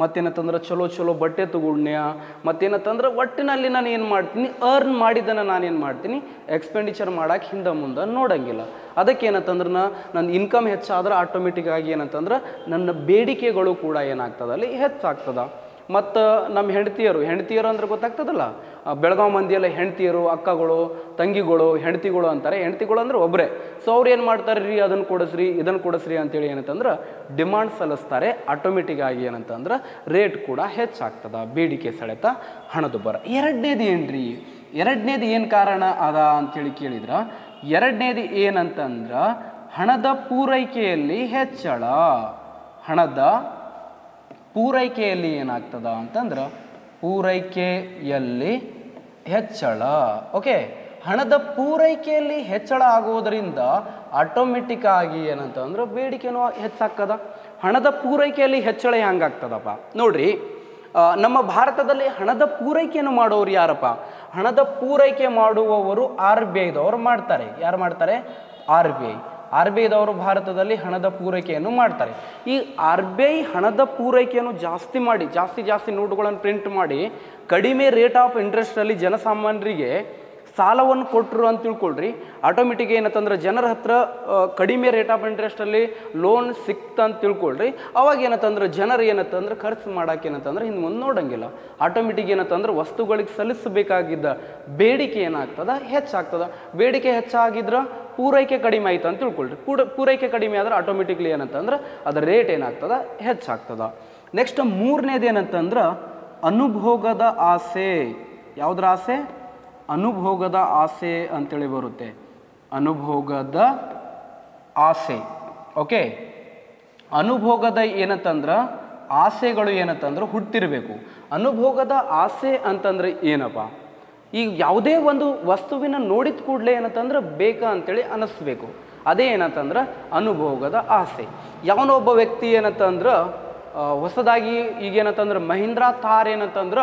ಮತ್ತೇನಂತಂದ್ರೆ ಚಲೋ ಚಲೋ ಬಟ್ಟೆ ತೊಗೊಂಡ್ಯ, ಮತ್ತೇನಂತಂದ್ರೆ ಒಟ್ಟಿನಲ್ಲಿ ನಾನು ಏನು ಮಾಡ್ತೀನಿ, ಅರ್ನ್ ಮಾಡಿದ್ದನ್ನು ನಾನೇನು ಮಾಡ್ತೀನಿ ಎಕ್ಸ್ಪೆಂಡಿಚರ್ ಮಾಡೋಕ್ಕೆ ಹಿಂದೆ ಮುಂದೆ ನೋಡೋಂಗಿಲ್ಲ. ಅದಕ್ಕೆ ಏನಂತಂದ್ರೆ ನನ್ನ ಇನ್ಕಮ್ ಹೆಚ್ಚಾದ್ರೆ ಆಟೋಮೆಟಿಕ್ ಆಗಿ ಏನಂತಂದ್ರೆ ನನ್ನ ಬೇಡಿಕೆಗಳು ಕೂಡ ಏನಾಗ್ತದೆ ಅಲ್ಲಿ ಹೆಚ್ಚಾಗ್ತದೆ. ಮತ್ತು ನಮ್ಮ ಹೆಂಡ್ತಿಯರು ಹೆಂಡ್ತಿಯರು ಅಂದ್ರೆ ಗೊತ್ತಾಗ್ತದಲ್ಲ, ಬೆಳಗಾವಿ ಮಂದಿಯಲ್ಲ ಹೆಂಡ್ತಿಯರು, ಅಕ್ಕಗಳು, ತಂಗಿಗಳು, ಹೆಂಡ್ತಿಗಳು ಅಂತಾರೆ. ಹೆಂಡ್ತಿಗಳು ಅಂದ್ರೆ ಒಬ್ಬರೇ. ಸೊ ಅವ್ರು ಏನು ಮಾಡ್ತಾರೆ ರೀ, ಅದನ್ನು ಕೊಡಿಸ್ರಿ ಇದನ್ನು ಕೊಡಿಸ್ರಿ ಅಂತೇಳಿ ಏನಂತಂದ್ರೆ ಡಿಮಾಂಡ್ ಸಲ್ಲಿಸ್ತಾರೆ. ಆಟೋಮೆಟಿಕ್ ಆಗಿ ಏನಂತಂದ್ರೆ ರೇಟ್ ಕೂಡ ಹೆಚ್ಚಾಗ್ತದೆ. ಬೇಡಿಕೆ ಸೆಳೆತ ಹಣದುಬ್ಬರ. ಎರಡನೇದು ಏನು ರೀ, ಎರಡನೇದು ಏನು ಕಾರಣ ಅದ ಅಂಥೇಳಿ ಕೇಳಿದ್ರೆ, ಎರಡನೇದು ಏನಂತಂದ್ರೆ ಹಣದ ಪೂರೈಕೆಯಲ್ಲಿ ಹೆಚ್ಚಳ. ಹಣದ ಪೂರೈಕೆಯಲ್ಲಿ ಏನಾಗ್ತದ ಅಂತಂದ್ರೆ ಪೂರೈಕೆಯಲ್ಲಿ ಹೆಚ್ಚಳ. ಓಕೆ, ಹಣದ ಪೂರೈಕೆಯಲ್ಲಿ ಹೆಚ್ಚಳ ಆಗೋದರಿಂದ ಆಟೋಮೆಟಿಕ್ ಆಗಿ ಏನಂತಂದ್ರೆ ಬೇಡಿಕೆನೂ ಹೆಚ್ಚಾಗ್ತದ. ಹಣದ ಪೂರೈಕೆಯಲ್ಲಿ ಹೆಚ್ಚಳ ಹೆಂಗಾಗ್ತದಪ್ಪ ನೋಡ್ರಿ, ನಮ್ಮ ಭಾರತದಲ್ಲಿ ಹಣದ ಪೂರೈಕೆಯನ್ನು ಮಾಡೋರು ಯಾರಪ್ಪ? ಹಣದ ಪೂರೈಕೆ ಮಾಡುವವರು ಆರ್ ಬಿ ಐದವರು ಮಾಡ್ತಾರೆ. ಯಾರು ಮಾಡ್ತಾರೆ? R B I. R B ಐದವರು ಭಾರತದಲ್ಲಿ ಹಣದ ಪೂರೈಕೆಯನ್ನು ಮಾಡ್ತಾರೆ. ಈ ಆರ್ ಬಿ ಐ ಹಣದ ಪೂರೈಕೆಯನ್ನು ಜಾಸ್ತಿ ಮಾಡಿ, ಜಾಸ್ತಿ ಜಾಸ್ತಿ ನೋಟುಗಳನ್ನು ಪ್ರಿಂಟ್ ಮಾಡಿ ಕಡಿಮೆ ರೇಟ್ ಆಫ್ ಇಂಟ್ರೆಸ್ಟಲ್ಲಿ ಜನಸಾಮಾನ್ಯರಿಗೆ ಸಾಲವನ್ನು ಕೊಟ್ಟರು ಅಂತ ತಿಳ್ಕೊಳ್ಳ್ರಿ ಆಟೋಮ್ಯಾಟಿಕ್ ಏನಂತಂದ್ರೆ ಜನರ ಹತ್ರ ಕಡಿಮೆ ರೇಟ್ ಆಫ್ ಇಂಟರೆಸ್ಟ್ ಅಲ್ಲಿ ಲೋನ್ ಸಿಕ್ತು ಅಂತ ತಿಳ್ಕೊಳ್ಳ್ರಿ ಅವಾಗ ಏನಂತಂದ್ರೆ ಜನರು ಏನಂತಂದ್ರೆ ಖರ್ಚು ಮಾಡಕ್ಕೆ ಏನಂತಂದ್ರೆ ಹಿಂದೆ ಮುಂದೆ ನೋಡಂಗಿಲ್ಲ ಆಟೋಮ್ಯಾಟಿಕ್ ಏನಂತಂದ್ರೆ ವಸ್ತುಗಳಿಗೆ ಸಲ್ಲಿಸಬೇಕಾಗಿದ್ದ ಬೇಡಿಕೆ ಏನಾಗ್ತದ ಹೆಚ್ಚಾಗ್ತದ ಬೇಡಿಕೆ ಹೆಚ್ಚಾಗಿದ್ರೆ ಪೂರೈಕೆ ಕಡಿಮೆ ಆಯ್ತು ಅಂತ ತಿಳ್ಕೊಳ್ಳ್ರಿ ಪೂರೈಕೆ ಕಡಿಮೆ ಆದ್ರೆ ಆಟೋಮ್ಯಾಟಿಕ್ಲಿ ಏನಂತಂದ್ರೆ ಅದರ ರೇಟ್ ಏನಾಗ್ತದ ಹೆಚ್ಚಾಗ್ತದ ನೆಕ್ಸ್ಟ್ ಮೂರನೇದು ಏನಂತಂದ್ರೆ ಅನುಭೋಗದ ಆಸೆ ಯಾವುದರ ಆಸೆ ಅನುಭೋಗದ ಆಸೆ ಅಂತೇಳಿ ಬರುತ್ತೆ ಅನುಭೋಗದ ಆಸೆ ಓಕೆ ಅನುಭೋಗದ ಏನಂತಂದ್ರೆ ಆಸೆಗಳು ಏನಂತಂದ್ರೆ ಹುಟ್ಟಿರಬೇಕು ಅನುಭೋಗದ ಆಸೆ ಅಂತಂದ್ರೆ ಏನಪ್ಪ ಈಗ ಯಾವುದೇ ಒಂದು ವಸ್ತುವಿನ ನೋಡಿದ ಕೂಡಲೇ ಏನಂತಂದ್ರೆ ಬೇಕಾ ಅಂತೇಳಿ ಅನ್ನಿಸ್ಬೇಕು ಅದೇ ಏನಂತಂದ್ರೆ ಅನುಭೋಗದ ಆಸೆ ಯಾವನೊಬ್ಬ ವ್ಯಕ್ತಿ ಏನಂತಂದ್ರೆ ಹೊಸದಾಗಿ ಈಗೇನಂತಂದ್ರೆ ಮಹೀಂದ್ರಾ ಥಾರ್ ಏನಂತಂದ್ರೆ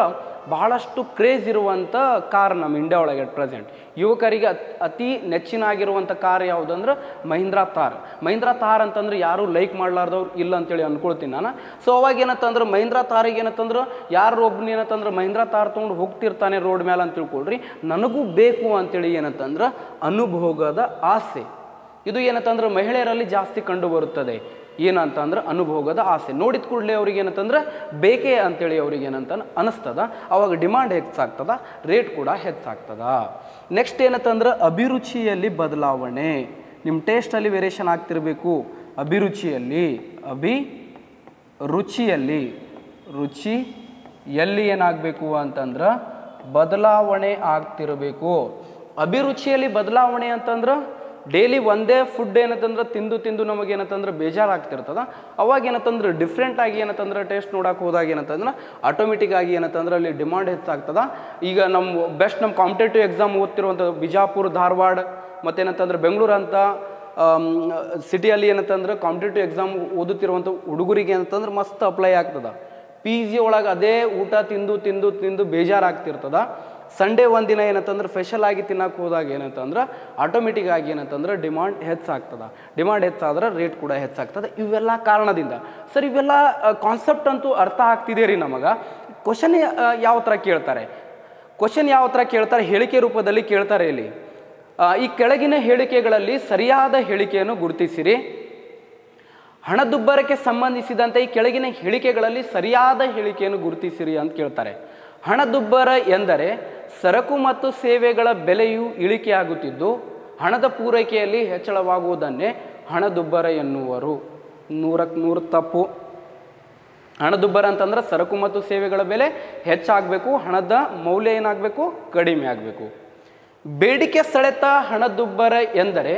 ಬಹಳಷ್ಟು ಕ್ರೇಜ್ ಇರುವಂಥ ಕಾರ್ ನಮ್ಮ ಇಂಡಿಯಾ ಒಳಗೆ ಪ್ರೆಸೆಂಟ್ ಯುವಕರಿಗೆ ಅತಿ ನೆಚ್ಚಿನ ಆಗಿರುವಂಥ ಕಾರ್ ಯಾವುದಂದ್ರೆ ಮಹೀಂದ್ರಾ ಥಾರ್ ಮಹೀಂದ್ರಾ ಥಾರ್ ಅಂತಂದ್ರೆ ಯಾರೂ ಲೈಕ್ ಮಾಡಲಾರ್ದವ್ರು ಇಲ್ಲ ಅಂತೇಳಿ ಅಂದ್ಕೊಳ್ತೀನಿ ನಾನು ಸೊ ಅವಾಗ ಏನಂತಂದ್ರೆ ಮಹೀಂದ್ರಾ ಥಾರಿಗೆ ಏನಂತಂದ್ರೆ ಯಾರು ಒಬ್ಬನ ಏನಂತಂದ್ರೆ ಮಹೀಂದ್ರಾ ಥಾರ್ ತೊಗೊಂಡು ಹೋಗ್ತಿರ್ತಾನೆ ರೋಡ್ ಮೇಲೆ ಅಂತ ತಿಳ್ಕೊಳ್ರಿ ನನಗೂ ಬೇಕು ಅಂತೇಳಿ ಏನಂತಂದ್ರೆ ಅನುಭೋಗದ ಆಸೆ ಇದು ಏನಂತಂದ್ರೆ ಮಹಿಳೆಯರಲ್ಲಿ ಜಾಸ್ತಿ ಕಂಡು ಬರುತ್ತದೆ ಏನಂತಂದ್ರೆ ಅನುಭೋಗದ ಆಸೆ ನೋಡಿದ ಕೂಡಲೇ ಅವ್ರಿಗೆ ಏನಂತಂದ್ರೆ ಬೇಕೇ ಅಂತೇಳಿ ಅವ್ರಿಗೆ ಏನಂತ ಅನಿಸ್ತದ ಅವಾಗ ಡಿಮಾಂಡ್ ಹೆಚ್ಚಾಗ್ತದ ರೇಟ್ ಕೂಡ ಹೆಚ್ಚಾಗ್ತದ ನೆಕ್ಸ್ಟ್ ಏನಂತಂದ್ರೆ ಅಭಿರುಚಿಯಲ್ಲಿ ಬದಲಾವಣೆ ನಿಮ್ಮ ಟೇಸ್ಟಲ್ಲಿ ವೇರಿಯೇಷನ್ ಆಗ್ತಿರಬೇಕು ಅಭಿರುಚಿಯಲ್ಲಿ ಅಭಿ ರುಚಿಯಲ್ಲಿ ರುಚಿ ಎಲ್ಲಿ ಏನಾಗಬೇಕು ಅಂತಂದ್ರೆ ಬದಲಾವಣೆ ಆಗ್ತಿರಬೇಕು ಅಭಿರುಚಿಯಲ್ಲಿ ಬದಲಾವಣೆ ಅಂತಂದ್ರೆ ಡೈಲಿ ಒಂದೇ ಫುಡ್ ಏನಂತಂದ್ರೆ ತಿಂದು ತಿಂದು ನಮಗೆ ಏನಂತಂದ್ರೆ ಬೇಜಾರಾಗ್ತಿರ್ತದೆ ಅವಾಗ ಏನಂತಂದ್ರೆ ಡಿಫ್ರೆಂಟಾಗಿ ಏನಂತಂದ್ರೆ ಟೇಸ್ಟ್ ನೋಡೋಕೆ ಹೋದಾಗ ಏನಂತಂದ್ರೆ ಆಟೋಮೆಟಿಕ್ಕಾಗಿ ಏನಂತಂದ್ರೆ ಅಲ್ಲಿ ಡಿಮಾಂಡ್ ಹೆಚ್ಚಾಗ್ತದೆ ಈಗ ನಮ್ಮ ಬೆಸ್ಟ್ ನಮ್ಮ ಕಾಂಪಿಟೇಟಿವ್ ಎಕ್ಸಾಮ್ ಓದ್ತಿರುವಂಥ ಬಿಜಾಪುರ ಧಾರವಾಡ ಮತ್ತೇನಂತಂದ್ರೆ ಬೆಂಗಳೂರು ಅಂತ ಸಿಟಿಯಲ್ಲಿ ಏನಂತಂದ್ರೆ ಕಾಂಪಿಟೇಟಿವ್ ಎಕ್ಸಾಮ್ ಓದುತ್ತಿರುವಂಥ ಹುಡುಗರಿಗೆ ಏನಂತಂದ್ರೆ ಮಸ್ತ್ ಅಪ್ಲೈ ಆಗ್ತದೆ ಪಿ ಜಿ ಒಳಗೆ ಅದೇ ಊಟ ತಿಂದು ತಿಂದು ತಿಂದು ಬೇಜಾರಾಗ್ತಿರ್ತದೆ ಸಂಡೇ ಒಂದಿನ ಏನಂತಂದ್ರೆ ಸ್ಪೆಷಲ್ ಆಗಿ ತಿನ್ನೋಕೆ ಹೋದಾಗ ಏನಂತಂದ್ರೆ ಆಟೋಮೆಟಿಕ್ ಆಗಿ ಏನಂತಂದ್ರೆ ಡಿಮಾಂಡ್ ಹೆಚ್ಚಾಗ್ತದೆ ಡಿಮಾಂಡ್ ಹೆಚ್ಚಾದ್ರೆ ರೇಟ್ ಕೂಡ ಹೆಚ್ಚಾಗ್ತದೆ ಇವೆಲ್ಲ ಕಾರಣದಿಂದ ಸರ್ ಇವೆಲ್ಲ ಕಾನ್ಸೆಪ್ಟ್ ಅಂತೂ ಅರ್ಥ ಆಗ್ತಿದೆ ರೀ ನಮಗೆ ಕ್ವಶನ್ ಯಾವ ಥರ ಕೇಳ್ತಾರೆ ಕ್ವಶನ್ ಯಾವ ಥರ ಕೇಳ್ತಾರೆ ಹೇಳಿಕೆ ರೂಪದಲ್ಲಿ ಕೇಳ್ತಾರೆ ಇಲ್ಲಿ ಈ ಕೆಳಗಿನ ಹೇಳಿಕೆಗಳಲ್ಲಿ ಸರಿಯಾದ ಹೇಳಿಕೆಯನ್ನು ಗುರುತಿಸಿರಿ ಹಣದುಬ್ಬರಕ್ಕೆ ಸಂಬಂಧಿಸಿದಂತೆ ಈ ಕೆಳಗಿನ ಹೇಳಿಕೆಗಳಲ್ಲಿ ಸರಿಯಾದ ಹೇಳಿಕೆಯನ್ನು ಗುರುತಿಸಿರಿ ಅಂತ ಕೇಳ್ತಾರೆ ಹಣದುಬ್ಬರ ಎಂದರೆ ಸರಕು ಮತ್ತು ಸೇವೆಗಳ ಬೆಲೆಯು ಇಳಿಕೆಯಾಗುತ್ತಿದ್ದು ಹಣದ ಪೂರೈಕೆಯಲ್ಲಿ ಹೆಚ್ಚಳವಾಗುವುದನ್ನೇ ಹಣದುಬ್ಬರ ಎನ್ನುವರು ನೂರಕ್ಕೆ ನೂರು ತಪ್ಪು ಹಣದುಬ್ಬರ ಅಂತಂದ್ರೆ ಸರಕು ಮತ್ತು ಸೇವೆಗಳ ಬೆಲೆ ಹೆಚ್ಚಾಗಬೇಕು ಹಣದ ಮೌಲ್ಯ ಏನಾಗಬೇಕು ಕಡಿಮೆ ಆಗಬೇಕು ಬೇಡಿಕೆ ಸೆಳೆತ ಹಣದುಬ್ಬರ ಎಂದರೆ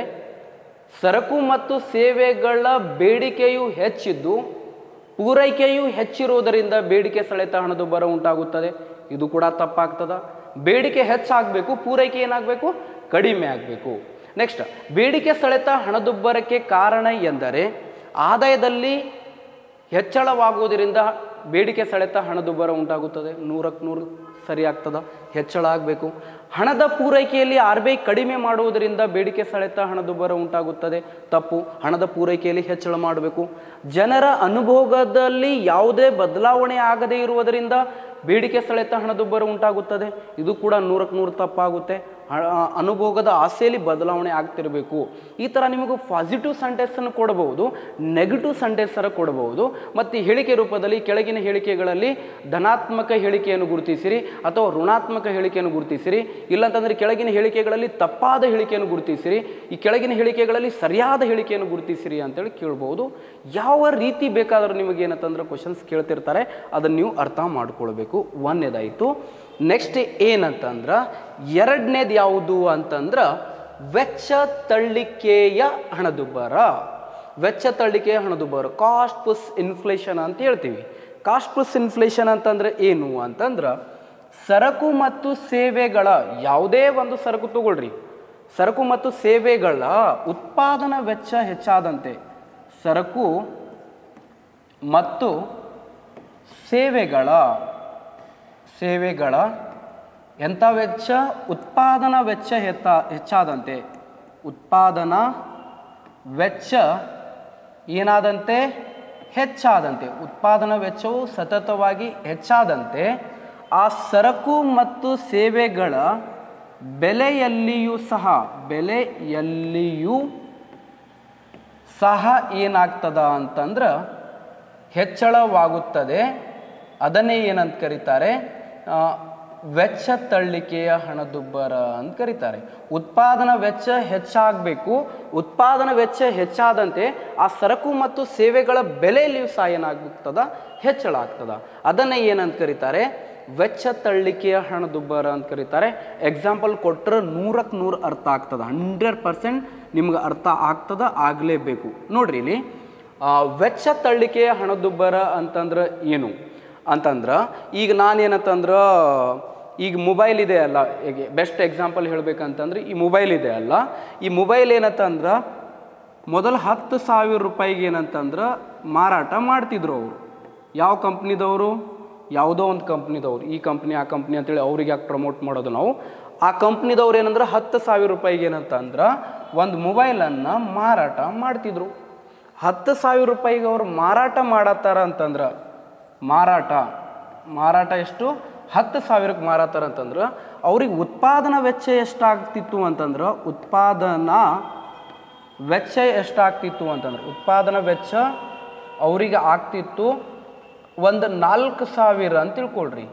ಸರಕು ಮತ್ತು ಸೇವೆಗಳ ಬೇಡಿಕೆಯು ಹೆಚ್ಚಿದ್ದು ಪೂರೈಕೆಯು ಹೆಚ್ಚಿರುವುದರಿಂದ ಬೇಡಿಕೆ ಸೆಳೆತ ಹಣದುಬ್ಬರ ಉಂಟಾಗುತ್ತದೆ ಇದು ಕೂಡ ತಪ್ಪಾಗ್ತದ ಬೇಡಿಕೆ ಹೆಚ್ಚಾಗಬೇಕು ಪೂರೈಕೆ ಏನಾಗಬೇಕು ಕಡಿಮೆ ಆಗಬೇಕು ನೆಕ್ಸ್ಟ್ ಬೇಡಿಕೆ ಸೆಳೆತ ಹಣದುಬ್ಬರಕ್ಕೆ ಕಾರಣ ಎಂದರೆ ಆದಾಯದಲ್ಲಿ ಹೆಚ್ಚಳವಾಗುವುದರಿಂದ ಬೇಡಿಕೆ ಸೆಳೆತ ಹಣದುಬ್ಬರ ಉಂಟಾಗುತ್ತದೆ ನೂರಕ್ಕೆ ನೂರು ಸರಿಯಾಗ್ತದ ಹೆಚ್ಚಳ ಆಗಬೇಕು ಹಣದ ಪೂರೈಕೆಯಲ್ಲಿ ಆರ್ ಬಿ ಐ ಕಡಿಮೆ ಮಾಡುವುದರಿಂದ ಬೇಡಿಕೆ ಸೆಳೆತ ಹಣದುಬ್ಬರ ಉಂಟಾಗುತ್ತದೆ ತಪ್ಪು ಹಣದ ಪೂರೈಕೆಯಲ್ಲಿ ಹೆಚ್ಚಳ ಮಾಡಬೇಕು ಜನರ ಅನುಭೋಗದಲ್ಲಿ ಯಾವುದೇ ಬದಲಾವಣೆ ಆಗದೇ ಇರುವುದರಿಂದ ಬೇಡಿಕೆ ಸೆಳೆತ ಹಣದುಬ್ಬರ ಉಂಟಾಗುತ್ತದೆ ಇದು ಕೂಡ ನೂರಕ್ಕೆ ನೂರು ತಪ್ಪಾಗುತ್ತೆ ಅನುಭೋಗದ ಆಸೆಯಲ್ಲಿ ಬದಲಾವಣೆ ಆಗ್ತಿರಬೇಕು ಈ ಥರ ನಿಮಗೂ ಪಾಸಿಟಿವ್ ಸೆಂಟೆನ್ಸನ್ನು ಕೊಡಬಹುದು ನೆಗೆಟಿವ್ ಸೆಂಟೆನ್ಸರ ಕೊಡಬಹುದು ಮತ್ತು ಹೇಳಿಕೆ ರೂಪದಲ್ಲಿ ಕೆಳಗಿನ ಹೇಳಿಕೆಗಳಲ್ಲಿ ಧನಾತ್ಮಕ ಹೇಳಿಕೆಯನ್ನು ಗುರುತಿಸಿರಿ ಅಥವಾ ಋಣಾತ್ಮಕ ಹೇಳಿಕೆಯನ್ನು ಗುರುತಿಸಿರಿ ಇಲ್ಲಾಂತಂದರೆ ಕೆಳಗಿನ ಹೇಳಿಕೆಗಳಲ್ಲಿ ತಪ್ಪಾದ ಹೇಳಿಕೆಯನ್ನು ಗುರುತಿಸಿರಿ ಈ ಕೆಳಗಿನ ಹೇಳಿಕೆಗಳಲ್ಲಿ ಸರಿಯಾದ ಹೇಳಿಕೆಯನ್ನು ಗುರುತಿಸಿರಿ ಅಂತೇಳಿ ಕೇಳ್ಬೋದು ಯಾವ ರೀತಿ ಬೇಕಾದರೂ ನಿಮಗೆ ಏನಂತಂದ್ರೆ ಕ್ವಶನ್ಸ್ ಕೇಳ್ತಿರ್ತಾರೆ ಅದನ್ನು ನೀವು ಅರ್ಥ ಮಾಡಿಕೊಳ್ಬೇಕು ಒಂದೇದಾಯಿತು ನೆಕ್ಸ್ಟ್ ಏನಂತಂದ್ರೆ ಎರಡನೇದು ಯಾವುದು ಅಂತಂದ್ರೆ ವೆಚ್ಚ ತಳ್ಳಿಕೆಯ ಹಣದುಬ್ಬರ ವೆಚ್ಚ ತಳ್ಳಿಕೆಯ ಹಣದುಬ್ಬರ ಕಾಸ್ಟ್ ಪ್ಲಸ್ ಇನ್ಫ್ಲೇಷನ್ ಅಂತ ಹೇಳ್ತೀವಿ ಕಾಸ್ಟ್ ಪ್ಲಸ್ ಇನ್ಫ್ಲೇಷನ್ ಅಂತಂದರೆ ಏನು ಅಂತಂದ್ರೆ ಸರಕು ಮತ್ತು ಸೇವೆಗಳ ಯಾವುದೇ ಒಂದು ಸರಕು ತಗೊಳ್ರಿ ಸರಕು ಮತ್ತು ಸೇವೆಗಳ ಉತ್ಪಾದನಾ ವೆಚ್ಚ ಹೆಚ್ಚಾದಂತೆ ಸರಕು ಮತ್ತು ಸೇವೆಗಳ ಸೇವೆಗಳ ಎಂಥ ವೆಚ್ಚ ಉತ್ಪಾದನಾ ವೆಚ್ಚ ಹೆಚ್ಚ ಹೆಚ್ಚಾದಂತೆ ಉತ್ಪಾದನಾ ವೆಚ್ಚ ಏನಾದಂತೆ ಹೆಚ್ಚಾದಂತೆ ಉತ್ಪಾದನಾ ವೆಚ್ಚವು ಸತತವಾಗಿ ಹೆಚ್ಚಾದಂತೆ ಆ ಸರಕು ಮತ್ತು ಸೇವೆಗಳ ಬೆಲೆಯಲ್ಲಿಯೂ ಸಹ ಬೆಲೆಯಲ್ಲಿಯೂ ಸಹ ಏನಾಗ್ತದ ಅಂತಂದ್ರೆ ಹೆಚ್ಚಳವಾಗುತ್ತದೆ. ಅದನ್ನೇ ಏನಂತ ಕರೀತಾರೆ? ವೆಚ್ಚ ತಳ್ಳಿಕೆಯ ಹಣದುಬ್ಬರ ಅಂತ ಕರೀತಾರೆ. ಉತ್ಪಾದನಾ ವೆಚ್ಚ ಹೆಚ್ಚಾಗಬೇಕು, ಉತ್ಪಾದನಾ ವೆಚ್ಚ ಹೆಚ್ಚಾದಂತೆ ಆ ಸರಕು ಮತ್ತು ಸೇವೆಗಳ ಬೆಲೆಯಲ್ಲಿಯೂ ಸಹ ಏನಾಗ್ತದ? ಹೆಚ್ಚಳ ಆಗ್ತದ. ಅದನ್ನೇ ಏನಂತ ಕರೀತಾರೆ? ವೆಚ್ಚ ತಳ್ಳಿಕೆಯ ಹಣದುಬ್ಬರ ಅಂತ ಕರೀತಾರೆ. ಎಕ್ಸಾಂಪಲ್ ಕೊಟ್ಟರೆ ನೂರಕ್ಕೆ ನೂರು ಅರ್ಥ ಆಗ್ತದ, ಹಂಡ್ರೆಡ್ ಪರ್ಸೆಂಟ್ ನಿಮ್ಗೆ ಅರ್ಥ ಆಗ್ತದ, ಆಗಲೇಬೇಕು. ನೋಡ್ರಿ ಇಲ್ಲಿ ವೆಚ್ಚ ತಳ್ಳಿಕೆಯ ಹಣದುಬ್ಬರ ಅಂತಂದ್ರೆ ಏನು ಅಂತಂದ್ರೆ, ಈಗ ನಾನೇನಂತಂದ್ರೆ ಈಗ ಮೊಬೈಲ್ ಇದೆ ಅಲ್ಲ, ಈಗ ಬೆಸ್ಟ್ ಎಕ್ಸಾಂಪಲ್ ಹೇಳಬೇಕಂತಂದ್ರೆ ಈ ಮೊಬೈಲ್ ಇದೆ ಅಲ್ಲ, ಈ ಮೊಬೈಲ್ ಏನಂತಂದ್ರೆ ಮೊದಲು ಹತ್ತು ಸಾವಿರ ರೂಪಾಯಿಗೆ ಏನಂತಂದ್ರೆ ಮಾರಾಟ ಮಾಡ್ತಿದ್ರು ಅವರು. ಯಾವ ಕಂಪ್ನಿದವರು? ಯಾವುದೋ ಒಂದು ಕಂಪ್ನಿದವ್ರು, ಈ ಕಂಪ್ನಿ ಆ ಕಂಪ್ನಿ ಅಂತೇಳಿ ಅವ್ರಿಗೆ ಯಾಕೆ ಪ್ರಮೋಟ್ ಮಾಡೋದು ನಾವು. ಆ ಕಂಪ್ನಿದವ್ರು ಏನಂದ್ರೆ ಹತ್ತು ಸಾವಿರ ರೂಪಾಯಿಗೆ ಏನಂತಂದ್ರೆ ಒಂದು ಮೊಬೈಲನ್ನು ಮಾರಾಟ ಮಾಡ್ತಿದ್ರು. ಹತ್ತು ಸಾವಿರ ರೂಪಾಯಿಗೆ ಅವ್ರು ಮಾರಾಟ ಮಾಡತ್ತಾರ ಅಂತಂದ್ರೆ, ಮಾರಾಟ ಮಾರಾಟ ಎಷ್ಟು? ಹತ್ತು ಸಾವಿರಕ್ಕೆ ಮಾರಾತಾರ ಅಂತಂದ್ರೆ ಅವ್ರಿಗೆ ಉತ್ಪಾದನಾ ವೆಚ್ಚ ಎಷ್ಟಾಗ್ತಿತ್ತು ಅಂತಂದ್ರೆ ಉತ್ಪಾದನಾ ವೆಚ್ಚ ಎಷ್ಟಾಗ್ತಿತ್ತು ಅಂತಂದ್ರೆ ಉತ್ಪಾದನಾ ವೆಚ್ಚ ಅವರಿಗೆ ಆಗ್ತಿತ್ತು ಒಂದು ನಾಲ್ಕು ಸಾವಿರ ಅಂತ ತಿಳ್ಕೊಳ್ರಿ.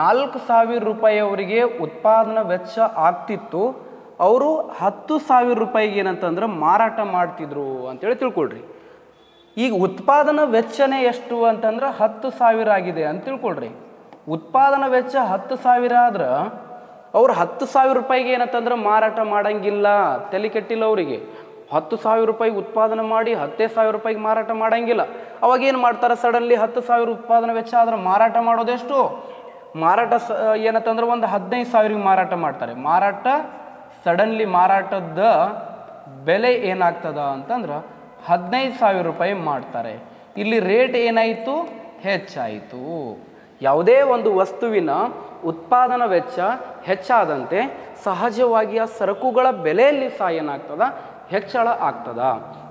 ನಾಲ್ಕು ಸಾವಿರ ರೂಪಾಯಿ ಅವರಿಗೆ ಉತ್ಪಾದನಾ ವೆಚ್ಚ ಆಗ್ತಿತ್ತು, ಅವರು ಹತ್ತು ಸಾವಿರ ರೂಪಾಯಿಗೆ ಏನಂತಂದ್ರೆ ಮಾರಾಟ ಮಾಡ್ತಿದ್ರು ಅಂತೇಳಿ ತಿಳ್ಕೊಳ್ರಿ. ಈಗ ಉತ್ಪಾದನಾ ವೆಚ್ಚನೇ ಎಷ್ಟು ಅಂತಂದ್ರೆ ಹತ್ತು ಸಾವಿರ ಆಗಿದೆ ಅಂತ ತಿಳ್ಕೊಳ್ರಿ. ಉತ್ಪಾದನಾ ವೆಚ್ಚ ಹತ್ತು ಸಾವಿರ ಆದ್ರೆ ಅವ್ರು ಹತ್ತು ಸಾವಿರ ರೂಪಾಯಿಗೆ ಏನಂತಂದ್ರೆ ಮಾರಾಟ ಮಾಡೋಂಗಿಲ್ಲ, ತಲೆ ಕೆಟ್ಟಿಲ್ಲ ಅವರಿಗೆ. ಹತ್ತು ಸಾವಿರ ರೂಪಾಯಿ ಉತ್ಪಾದನೆ ಮಾಡಿ ಹತ್ತೇ ಸಾವಿರ ರೂಪಾಯಿಗೆ ಮಾರಾಟ ಮಾಡೋಂಗಿಲ್ಲ. ಅವಾಗ ಏನು ಮಾಡ್ತಾರೆ? ಸಡನ್ಲಿ ಹತ್ತು ಸಾವಿರ ಉತ್ಪಾದನಾ ವೆಚ್ಚ ಆದರೆ ಮಾರಾಟ ಮಾಡೋದೆಷ್ಟು? ಮಾರಾಟ ಸ ಏನಂತಂದ್ರೆ ಒಂದು ಹದಿನೈದು ಸಾವಿರಗೆ ಮಾರಾಟ ಮಾಡ್ತಾರೆ. ಮಾರಾಟ ಸಡನ್ಲಿ ಮಾರಾಟದ ಬೆಲೆ ಏನಾಗ್ತದ ಅಂತಂದ್ರೆ ಹದಿನೈದು ಸಾವಿರ ರೂಪಾಯಿ ಮಾಡ್ತಾರೆ. ಇಲ್ಲಿ ರೇಟ್ ಏನಾಯಿತು? ಹೆಚ್ಚಾಯಿತು. ಯಾವುದೇ ಒಂದು ವಸ್ತುವಿನ ಉತ್ಪಾದನಾ ವೆಚ್ಚ ಹೆಚ್ಚಾದಂತೆ ಸಹಜವಾಗಿ ಆ ಸರಕುಗಳ ಬೆಲೆಯಲ್ಲಿ ಸಹ ಏನಾಗ್ತದ? ಹೆಚ್ಚಳ ಆಗ್ತದ.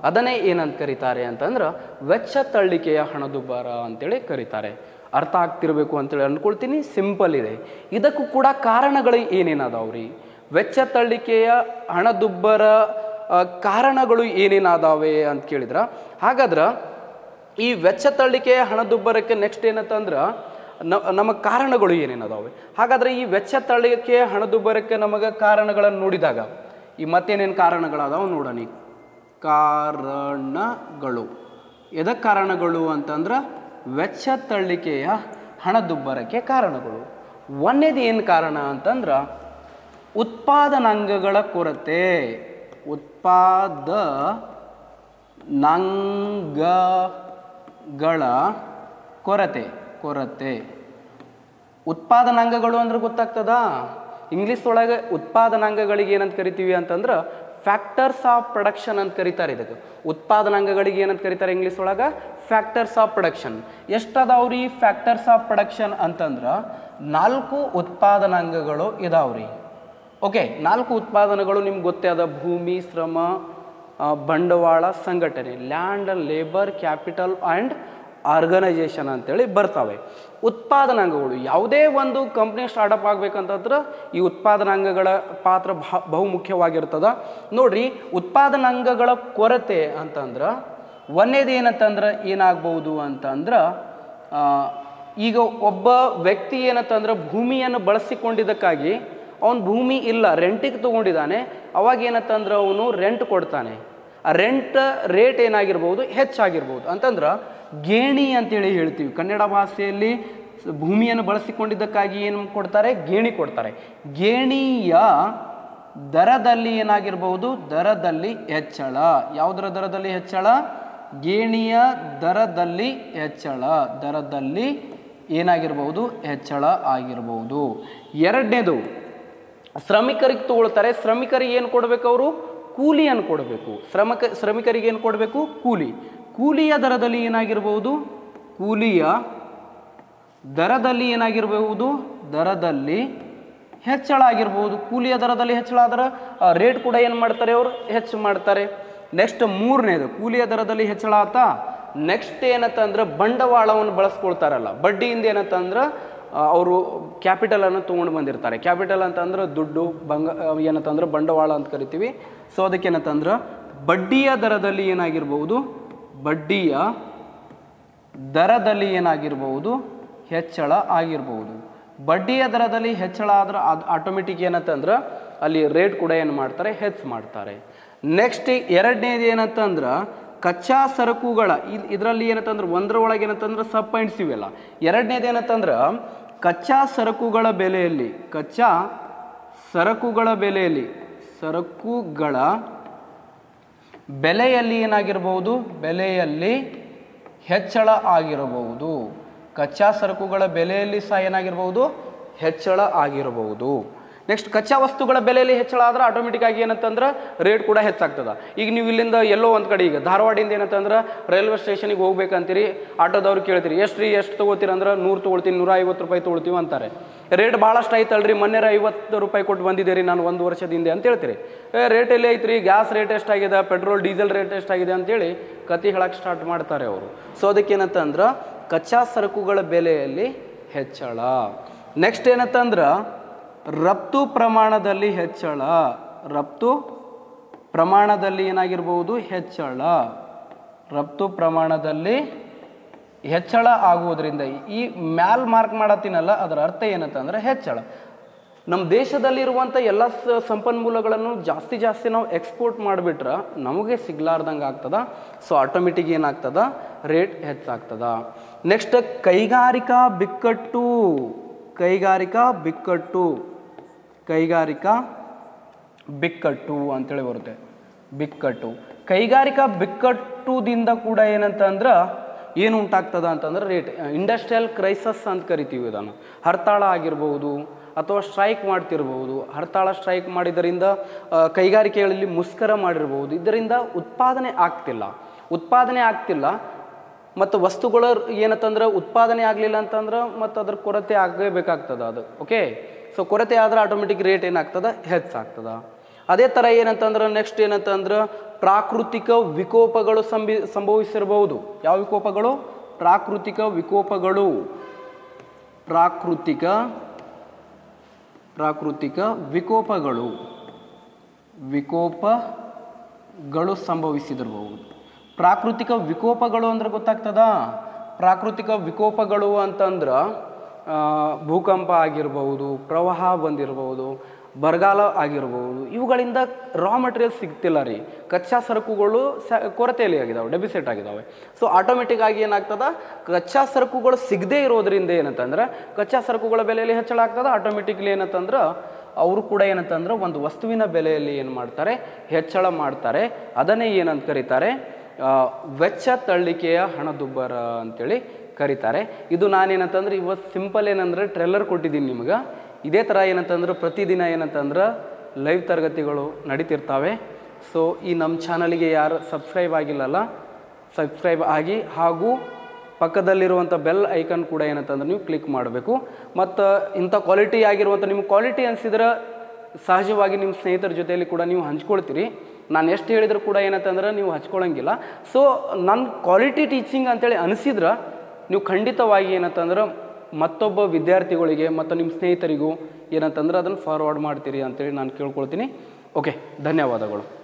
ಅದನ್ನೇ ಏನಂತ ಕರೀತಾರೆ ಅಂತಂದ್ರೆ ವೆಚ್ಚ ತಳ್ಳಿಕೆಯ ಹಣದುಬ್ಬರ ಅಂತೇಳಿ ಕರೀತಾರೆ. ಅರ್ಥ ಆಗ್ತಿರಬೇಕು ಅಂತೇಳಿ ಅಂದ್ಕೊಳ್ತೀನಿ, ಸಿಂಪಲ್ ಇದೆ. ಇದಕ್ಕೂ ಕೂಡ ಕಾರಣಗಳು ಏನೇನದಾವ್ರಿ? ವೆಚ್ಚ ತಳ್ಳಿಕೆಯ ಹಣದುಬ್ಬರ ಕಾರಣಗಳು ಏನೇನಾದಾವೆ ಅಂತ ಕೇಳಿದ್ರೆ, ಹಾಗಾದ್ರೆ ಈ ವೆಚ್ಚ ತಳ್ಳಿಕೆಯ ಹಣದುಬ್ಬರಕ್ಕೆ ನೆಕ್ಸ್ಟ್ ಏನಂತಂದ್ರೆ ನಮ್ಮ ಕಾರಣಗಳು ಏನೇನದಾವೆ. ಹಾಗಾದರೆ ಈ ವೆಚ್ಚ ತಳ್ಳಿಕೆಯ ಹಣದುಬ್ಬರಕ್ಕೆ ನಮಗೆ ಕಾರಣಗಳನ್ನು ನೋಡಿದಾಗ ಈ ಮತ್ತೇನೇನು ಕಾರಣಗಳದಾವೆ ನೋಡೋಣ. ಕಾರಣಗಳು, ಎದಕ್ಕೆ ಕಾರಣಗಳು ಅಂತಂದ್ರೆ ವೆಚ್ಚ ತಳ್ಳಿಕೆಯ ಹಣದುಬ್ಬರಕ್ಕೆ ಕಾರಣಗಳು. ಒಂದೇದು ಏನು ಕಾರಣ ಅಂತಂದ್ರೆ ಉತ್ಪಾದನಾಂಗಗಳ ಕೊರತೆ. ಉತ್ಪಾದನಾಂಗಗಳ ಕೊರತೆ ಕೊರತೆ ಉತ್ಪಾದನಾಂಗಗಳು ಅಂದ್ರೆ ಗೊತ್ತಾಗ್ತದ? ಇಂಗ್ಲೀಷ್ ಒಳಗೆ ಉತ್ಪಾದನಾಂಗಗಳಿಗೆ ಏನಂತ ಕರಿತೀವಿ ಅಂತಂದ್ರೆ ಫ್ಯಾಕ್ಟರ್ಸ್ ಆಫ್ ಪ್ರೊಡಕ್ಷನ್ ಅಂತ ಕರೀತಾರೆ. ಇದಕ್ಕೆ ಉತ್ಪಾದನಾಂಗಗಳಿಗೆ ಏನಂತ ಕರೀತಾರೆ ಇಂಗ್ಲೀಷ್ ಒಳಗೆ? Factors of production. ಎಷ್ಟದಾವ್ರಿ ಫ್ಯಾಕ್ಟರ್ಸ್ ಆಫ್ ಪ್ರೊಡಕ್ಷನ್ ಅಂತಂದ್ರೆ ನಾಲ್ಕು ಉತ್ಪಾದನಾಂಗಗಳು ಇದಾವ್ರಿ. ಓಕೆ, ನಾಲ್ಕು ಉತ್ಪಾದನೆಗಳು ನಿಮ್ಗೆ ಗೊತ್ತೇ ಅದ. ಭೂಮಿ, ಶ್ರಮ, ಬಂಡವಾಳ, ಸಂಘಟನೆ, land and labour, capital and organisation ಅಂತೇಳಿ ಬರ್ತವೆ ಉತ್ಪಾದನಾಂಗಗಳು. ಯಾವುದೇ ಒಂದು ಕಂಪ್ನಿ ಸ್ಟಾರ್ಟಪ್ ಆಗಬೇಕಂತಂದ್ರೆ ಈ ಉತ್ಪಾದನಾಂಗಗಳ ಪಾತ್ರ ಬಹ ಬಹುಮುಖ್ಯವಾಗಿರ್ತದೆ. ನೋಡಿರಿ, ಉತ್ಪಾದನಾಂಗಗಳ ಕೊರತೆ ಅಂತಂದ್ರೆ ಒಂದೇದು ಏನಂತಂದ್ರೆ ಏನಾಗ್ಬೋದು ಅಂತಂದ್ರೆ ಈಗ ಒಬ್ಬ ವ್ಯಕ್ತಿ ಏನಂತಂದ್ರೆ ಭೂಮಿಯನ್ನು ಬಳಸಿಕೊಂಡಿದ್ದಕ್ಕಾಗಿ ಅವನು ಭೂಮಿ ಇಲ್ಲ, ರೆಂಟಿಗೆ ತೊಗೊಂಡಿದ್ದಾನೆ. ಅವಾಗ ಏನಂತಂದ್ರೆ ಅವನು ರೆಂಟ್ ಕೊಡ್ತಾನೆ. ಆ ರೆಂಟ್ ರೇಟ್ ಏನಾಗಿರ್ಬೋದು? ಹೆಚ್ಚಾಗಿರ್ಬೋದು. ಅಂತಂದ್ರೆ ಗೇಣಿ ಅಂತೇಳಿ ಹೇಳ್ತೀವಿ ಕನ್ನಡ ಭಾಷೆಯಲ್ಲಿ. ಭೂಮಿಯನ್ನು ಬಳಸಿಕೊಂಡಿದ್ದಕ್ಕಾಗಿ ಏನು ಕೊಡ್ತಾರೆ? ಗೇಣಿ ಕೊಡ್ತಾರೆ. ಗೇಣಿಯ ದರದಲ್ಲಿ ಏನಾಗಿರ್ಬೋದು? ದರದಲ್ಲಿ ಹೆಚ್ಚಳ. ಯಾವುದರ ದರದಲ್ಲಿ ಹೆಚ್ಚಳ? ಗೇಣಿಯ ದರದಲ್ಲಿ ಹೆಚ್ಚಳ. ದರದಲ್ಲಿ ಏನಾಗಿರ್ಬೋದು? ಹೆಚ್ಚಳ ಆಗಿರ್ಬೋದು. ಎರಡನೇದು, ಶ್ರಮಿಕರಿಗೆ ತಗೊಳ್ತಾರೆ. ಶ್ರಮಿಕರಿಗೆ ಏನು ಕೊಡಬೇಕು? ಅವರು ಕೂಲಿಯನ್ನು ಕೊಡಬೇಕು. ಶ್ರಮಕ ಶ್ರಮಿಕರಿಗೆ ಏನು ಕೊಡಬೇಕು? ಕೂಲಿ. ಕೂಲಿಯ ದರದಲ್ಲಿ ಏನಾಗಿರ್ಬೋದು? ಕೂಲಿಯ ದರದಲ್ಲಿ ಏನಾಗಿರ್ಬೋದು? ದರದಲ್ಲಿ ಹೆಚ್ಚಳ ಆಗಿರ್ಬೋದು. ಕೂಲಿಯ ದರದಲ್ಲಿ ಹೆಚ್ಚಳ ಆದ್ರೆ ರೇಟ್ ಕೂಡ ಏನು ಮಾಡ್ತಾರೆ? ಅವರು ಹೆಚ್ಚು ಮಾಡ್ತಾರೆ. ನೆಕ್ಸ್ಟ್ ಮೂರನೇದು, ಕೂಲಿಯ ದರದಲ್ಲಿ ಹೆಚ್ಚಳ ಆತ. ನೆಕ್ಸ್ಟ್ ಏನಂತಂದ್ರೆ ಬಂಡವಾಳವನ್ನು ಬಳಸ್ಕೊಳ್ತಾರಲ್ಲ, ಬಡ್ಡಿಯಿಂದ ಏನಂತಂದ್ರೆ ಆ ಅವರು ಕ್ಯಾಪಿಟಲ್ ಅನ್ನು ತಗೊಂಡ ಬಂದಿರ್ತಾರೆ. ಕ್ಯಾಪಿಟಲ್ ಅಂತಂದ್ರೆ ದುಡ್ಡು, ಬಂಗ ಏನಂತಂದ್ರೆ ಬಂಡವಾಳ ಅಂತ ಕರಿತೀವಿ. ಸೋ ಅದಕ್ಕೆ ಏನಂತಂದ್ರೆ ಬಡ್ಡಿಯ ದರದಲ್ಲಿ ಏನಾಗಿರಬಹುದು, ಬಡ್ಡಿಯ ದರದಲ್ಲಿ ಏನಾಗಿರಬಹುದು, ಹೆಚ್ಚಳ ಆಗಿರಬಹುದು. ಬಡ್ಡಿಯ ದರದಲ್ಲಿ ಹೆಚ್ಚಳ ಆದ್ರೆ ಆಟೋಮೆಟಿಕ್ ಏನಂತಂದ್ರೆ ಅಲ್ಲಿ ರೇಟ್ ಕೂಡ ಏನು ಮಾಡ್ತಾರೆ, ಹೆಚ್ಚು ಮಾಡ್ತಾರೆ. ನೆಕ್ಸ್ಟ್ ಎರಡನೇದು ಏನಂತಂದ್ರೆ ಕಚ್ಚಾ ಸರಕುಗಳ ಇದರಲ್ಲಿ ಏನಂತಂದ್ರೆ ಒಂದರ ಒಳಗೆ ಏನಂತಂದ್ರೆ ಸಬ್ ಪಾಯಿಂಟ್ಸ್ ಇವೆಲ್ಲ. ಎರಡನೇದು ಏನಂತಂದ್ರೆ ಕಚ್ಚಾ ಸರಕುಗಳ ಬೆಲೆಯಲ್ಲಿ, ಕಚ್ಚಾ ಸರಕುಗಳ ಬೆಲೆಯಲ್ಲಿ ಸರಕುಗಳ ಬೆಲೆಯಲ್ಲಿ ಏನಾಗಿರಬಹುದು, ಬೆಲೆಯಲ್ಲಿ ಹೆಚ್ಚಳ ಆಗಿರಬಹುದು. ಕಚ್ಚಾ ಸರಕುಗಳ ಬೆಲೆಯಲ್ಲಿ ಸಹ ಏನಾಗಿರಬಹುದು, ಹೆಚ್ಚಳ ಆಗಿರಬಹುದು. ನೆಕ್ಸ್ಟ್ ಕಚ್ಚಾ ವಸ್ತುಗಳ ಬೆಲೆಯಲ್ಲಿ ಹೆಚ್ಚಳ ಆದ್ರೆ ಆಟೋಮೆಟಿಕ್ ಆಗಿ ಏನಂತಂದ್ರೆ ರೇಟ್ ಕೂಡ ಹೆಚ್ಚಾಗ್ತದೆ. ಈಗ ನೀವು ಇಲ್ಲಿಂದ ಎಲ್ಲೋ ಒಂದು ಕಡೆ, ಈಗ ಧಾರವಾಡಿಂದ ಏನಂತಂದ್ರೆ ರೈಲ್ವೆ ಸ್ಟೇಷನಿಗೆ ಹೋಗ್ಬೇಕಂತೀರಿ, ಆಟೋದವ್ರು ಕೇಳ್ತೀರಿ ಎಷ್ಟು ರೀ ಎಷ್ಟು ತೊಗೋತೀರಿ ಅಂದ್ರೆ ನೂರು ತೊಗೊಳ್ತೀನಿ, ನೂರ ಐವತ್ತು ರೂಪಾಯಿ ತೊಗೊಳ್ತೀವಿ ಅಂತಾರೆ. ರೇಟ್ ಭಾಳಷ್ಟು ಆಯ್ತಲ್ರಿ, ಮೊನ್ನೆರ ಐವತ್ತು ರೂಪಾಯಿ ಕೊಟ್ಟು ಬಂದಿದ್ದೀರಿ ನಾನು ಒಂದು ವರ್ಷದಿಂದ ಅಂತ ಹೇಳ್ತೀರಿ. ರೇಟ್ ಎಲ್ಲಿ ಐತ್ರಿ, ಗ್ಯಾಸ್ ರೇಟ್ ಎಷ್ಟಾಗಿದೆ, ಪೆಟ್ರೋಲ್ ಡೀಸೆಲ್ ರೇಟ್ ಎಷ್ಟಾಗಿದೆ ಅಂತೇಳಿ ಕತೆ ಹೇಳಕ್ಕೆ ಸ್ಟಾರ್ಟ್ ಮಾಡ್ತಾರೆ ಅವರು. ಸೊ ಅದಕ್ಕೇನಂತಂದ್ರೆ ಕಚ್ಚಾ ಸರಕುಗಳ ಬೆಲೆಯಲ್ಲಿ ಹೆಚ್ಚಳ. ನೆಕ್ಸ್ಟ್ ಏನಂತಂದ್ರೆ ರಫ್ತು ಪ್ರಮಾಣದಲ್ಲಿ ಹೆಚ್ಚಳ. ರಫ್ತು ಪ್ರಮಾಣದಲ್ಲಿ ಏನಾಗಿರ್ಬೋದು, ಹೆಚ್ಚಳ. ರಫ್ತು ಪ್ರಮಾಣದಲ್ಲಿ ಹೆಚ್ಚಳ ಆಗುವುದರಿಂದ, ಈ ಮ್ಯಾಲ್ ಮಾರ್ಕ್ ಮಾಡತ್ತಿನಲ್ಲ ಅದರ ಅರ್ಥ ಏನಂತಂದ್ರೆ ಹೆಚ್ಚಳ. ನಮ್ಮ ದೇಶದಲ್ಲಿರುವಂಥ ಎಲ್ಲ ಸಂಪನ್ಮೂಲಗಳನ್ನು ಜಾಸ್ತಿ ಜಾಸ್ತಿ ನಾವು ಎಕ್ಸ್ಪೋರ್ಟ್ ಮಾಡಿಬಿಟ್ರೆ ನಮಗೆ ಸಿಗ್ಲಾರ್ದಂಗೆ ಆಗ್ತದ. ಸೊ ಆಟೋಮೆಟಿಕ್ ಏನಾಗ್ತದ, ರೇಟ್ ಹೆಚ್ಚಾಗ್ತದ. ನೆಕ್ಸ್ಟ್ ಕೈಗಾರಿಕಾ ಬಿಕ್ಕಟ್ಟು. ಕೈಗಾರಿಕಾ ಬಿಕ್ಕಟ್ಟು, ಕೈಗಾರಿಕಾ ಬಿಕ್ಕಟ್ಟು ಅಂತೇಳಿ ಬರುತ್ತೆ. ಬಿಕ್ಕಟ್ಟು, ಕೈಗಾರಿಕಾ ಬಿಕ್ಕಟ್ಟುದಿಂದ ಕೂಡ ಏನಂತಂದ್ರೆ ಏನು ಉಂಟಾಗ್ತದ ಅಂತಂದ್ರೆ ರೇಟ್, ಇಂಡಸ್ಟ್ರಿಯಲ್ ಕ್ರೈಸಸ್ ಅಂತ ಕರಿತೀವಿ ಇದನ್ನು. ಹರ್ತಾಳ ಆಗಿರ್ಬೋದು ಅಥವಾ ಸ್ಟ್ರೈಕ್ ಮಾಡ್ತಿರ್ಬೋದು. ಹರ್ತಾಳ ಸ್ಟ್ರೈಕ್ ಮಾಡಿದ್ದರಿಂದ ಕೈಗಾರಿಕೆಗಳಲ್ಲಿ ಮುಷ್ಕರ ಮಾಡಿರ್ಬೋದು. ಇದರಿಂದ ಉತ್ಪಾದನೆ ಆಗ್ತಿಲ್ಲ, ಉತ್ಪಾದನೆ ಆಗ್ತಿಲ್ಲ ಮತ್ತು ವಸ್ತುಗಳ ಏನಂತಂದ್ರೆ ಉತ್ಪಾದನೆ ಆಗಲಿಲ್ಲ ಅಂತಂದ್ರೆ ಮತ್ತು ಅದ್ರ ಕೊರತೆ ಆಗಬೇಕಾಗ್ತದೆ ಅದು. ಓಕೆ, ಸೊ ಕೊರತೆ ಆದರೆ ಆಟೋಮೆಟಿಕ್ ರೇಟ್ ಏನಾಗ್ತದೆ, ಹೆಚ್ಚಾಗ್ತದೆ. ಅದೇ ಥರ ಏನಂತಂದ್ರೆ ನೆಕ್ಸ್ಟ್ ಏನಂತಂದ್ರೆ ಪ್ರಾಕೃತಿಕ ವಿಕೋಪಗಳು ಸಂಭಿ ಸಂಭವಿಸಿರಬಹುದು. ಯಾವ ವಿಕೋಪಗಳು? ಪ್ರಾಕೃತಿಕ ವಿಕೋಪಗಳು. ಪ್ರಾಕೃತಿಕ ಪ್ರಾಕೃತಿಕ ವಿಕೋಪಗಳು ವಿಕೋಪಗಳು ಸಂಭವಿಸಿದಿರಬಹುದು. ಪ್ರಾಕೃತಿಕ ವಿಕೋಪಗಳು ಅಂದ್ರೆ ಗೊತ್ತಾಗ್ತದ? ಪ್ರಾಕೃತಿಕ ವಿಕೋಪಗಳು ಅಂತಂದ್ರೆ ಭೂಕಂಪ ಆಗಿರ್ಬೋದು, ಪ್ರವಾಹ ಬಂದಿರ್ಬೋದು, ಬರಗಾಲ ಆಗಿರ್ಬೋದು. ಇವುಗಳಿಂದ ರಾ ಮೆಟೀರಿಯಲ್ ಸಿಗ್ತಿಲ್ಲ ರೀ, ಕಚ್ಚಾ ಸರಕುಗಳು ಸ ಕೊರತೆಯಲ್ಲಿ ಆಗಿದ್ದಾವೆ, ಡೆಬಿಸಿಟ್ ಆಗಿದ್ದಾವೆ. ಸೊ ಆಟೋಮೆಟಿಕ್ ಆಗಿ ಏನಾಗ್ತದೆ, ಕಚ್ಚಾ ಸರಕುಗಳು ಸಿಗದೇ ಇರೋದರಿಂದ ಏನಂತಂದ್ರೆ ಕಚ್ಚಾ ಸರಕುಗಳ ಬೆಲೆಯಲ್ಲಿ ಹೆಚ್ಚಳ ಆಗ್ತದೆ. ಆಟೋಮೆಟಿಕ್ಲಿ ಏನಂತಂದ್ರೆ ಅವರು ಕೂಡ ಏನಂತಂದ್ರೆ ಒಂದು ವಸ್ತುವಿನ ಬೆಲೆಯಲ್ಲಿ ಏನು ಮಾಡ್ತಾರೆ, ಹೆಚ್ಚಳ ಮಾಡ್ತಾರೆ. ಅದನ್ನೇ ಏನಂತ ಕರೀತಾರೆ, ವೆಚ್ಚ ತಳ್ಳಿಕೆಯ ಹಣದುಬ್ಬರ ಅಂತೇಳಿ ಕರೀತಾರೆ. ಇದು ನಾನೇನಂತಂದ್ರೆ ಇವತ್ತು ಸಿಂಪಲ್ ಏನಂದರೆ ಟ್ರೆಲ್ಲರ್ ಕೊಟ್ಟಿದ್ದೀನಿ ನಿಮ್ಗೆ. ಇದೇ ಥರ ಏನಂತಂದ್ರೆ ಪ್ರತಿದಿನ ಏನಂತಂದ್ರೆ ಲೈವ್ ತರಗತಿಗಳು ನಡೀತಿರ್ತಾವೆ. ಸೊ ಈ ನಮ್ಮ ಚಾನಲಿಗೆ ಯಾರು ಸಬ್ಸ್ಕ್ರೈಬ್ ಆಗಿಲ್ಲಲ್ಲ, ಸಬ್ಸ್ಕ್ರೈಬ್ ಆಗಿ, ಹಾಗೂ ಪಕ್ಕದಲ್ಲಿರುವಂಥ ಬೆಲ್ ಐಕನ್ ಕೂಡ ಏನಂತಂದ್ರೆ ನೀವು ಕ್ಲಿಕ್ ಮಾಡಬೇಕು. ಮತ್ತು ಇಂಥ ಕ್ವಾಲಿಟಿ ಆಗಿರುವಂಥ, ನಿಮ್ಗೆ ಕ್ವಾಲಿಟಿ ಅನಿಸಿದ್ರೆ ಸಹಜವಾಗಿ ನಿಮ್ಮ ಸ್ನೇಹಿತರ ಜೊತೆಯಲ್ಲಿ ಕೂಡ ನೀವು ಹಂಚ್ಕೊಳ್ತೀರಿ. ನಾನು ಎಷ್ಟು ಹೇಳಿದರೂ ಕೂಡ ಏನಂತಂದ್ರೆ ನೀವು ಹಚ್ಕೊಳ್ಳೋಂಗಿಲ್ಲ. ಸೊ ನನ್ನ ಕ್ವಾಲಿಟಿ ಟೀಚಿಂಗ್ ಅಂತೇಳಿ ಅನಿಸಿದ್ರೆ ನೀವು ಖಂಡಿತವಾಗಿ ಏನಂತಂದ್ರೆ ಮತ್ತೊಬ್ಬ ವಿದ್ಯಾರ್ಥಿಗಳಿಗೆ ಮತ್ತು ನಿಮ್ಮ ಸ್ನೇಹಿತರಿಗೂ ಏನಂತಂದ್ರೆ ಅದನ್ನು ಫಾರ್ವರ್ಡ್ ಮಾಡ್ತೀರಿ ಅಂತೇಳಿ ನಾನು ಕೇಳ್ಕೊಳ್ತೀನಿ. ಓಕೆ, ಧನ್ಯವಾದಗಳು.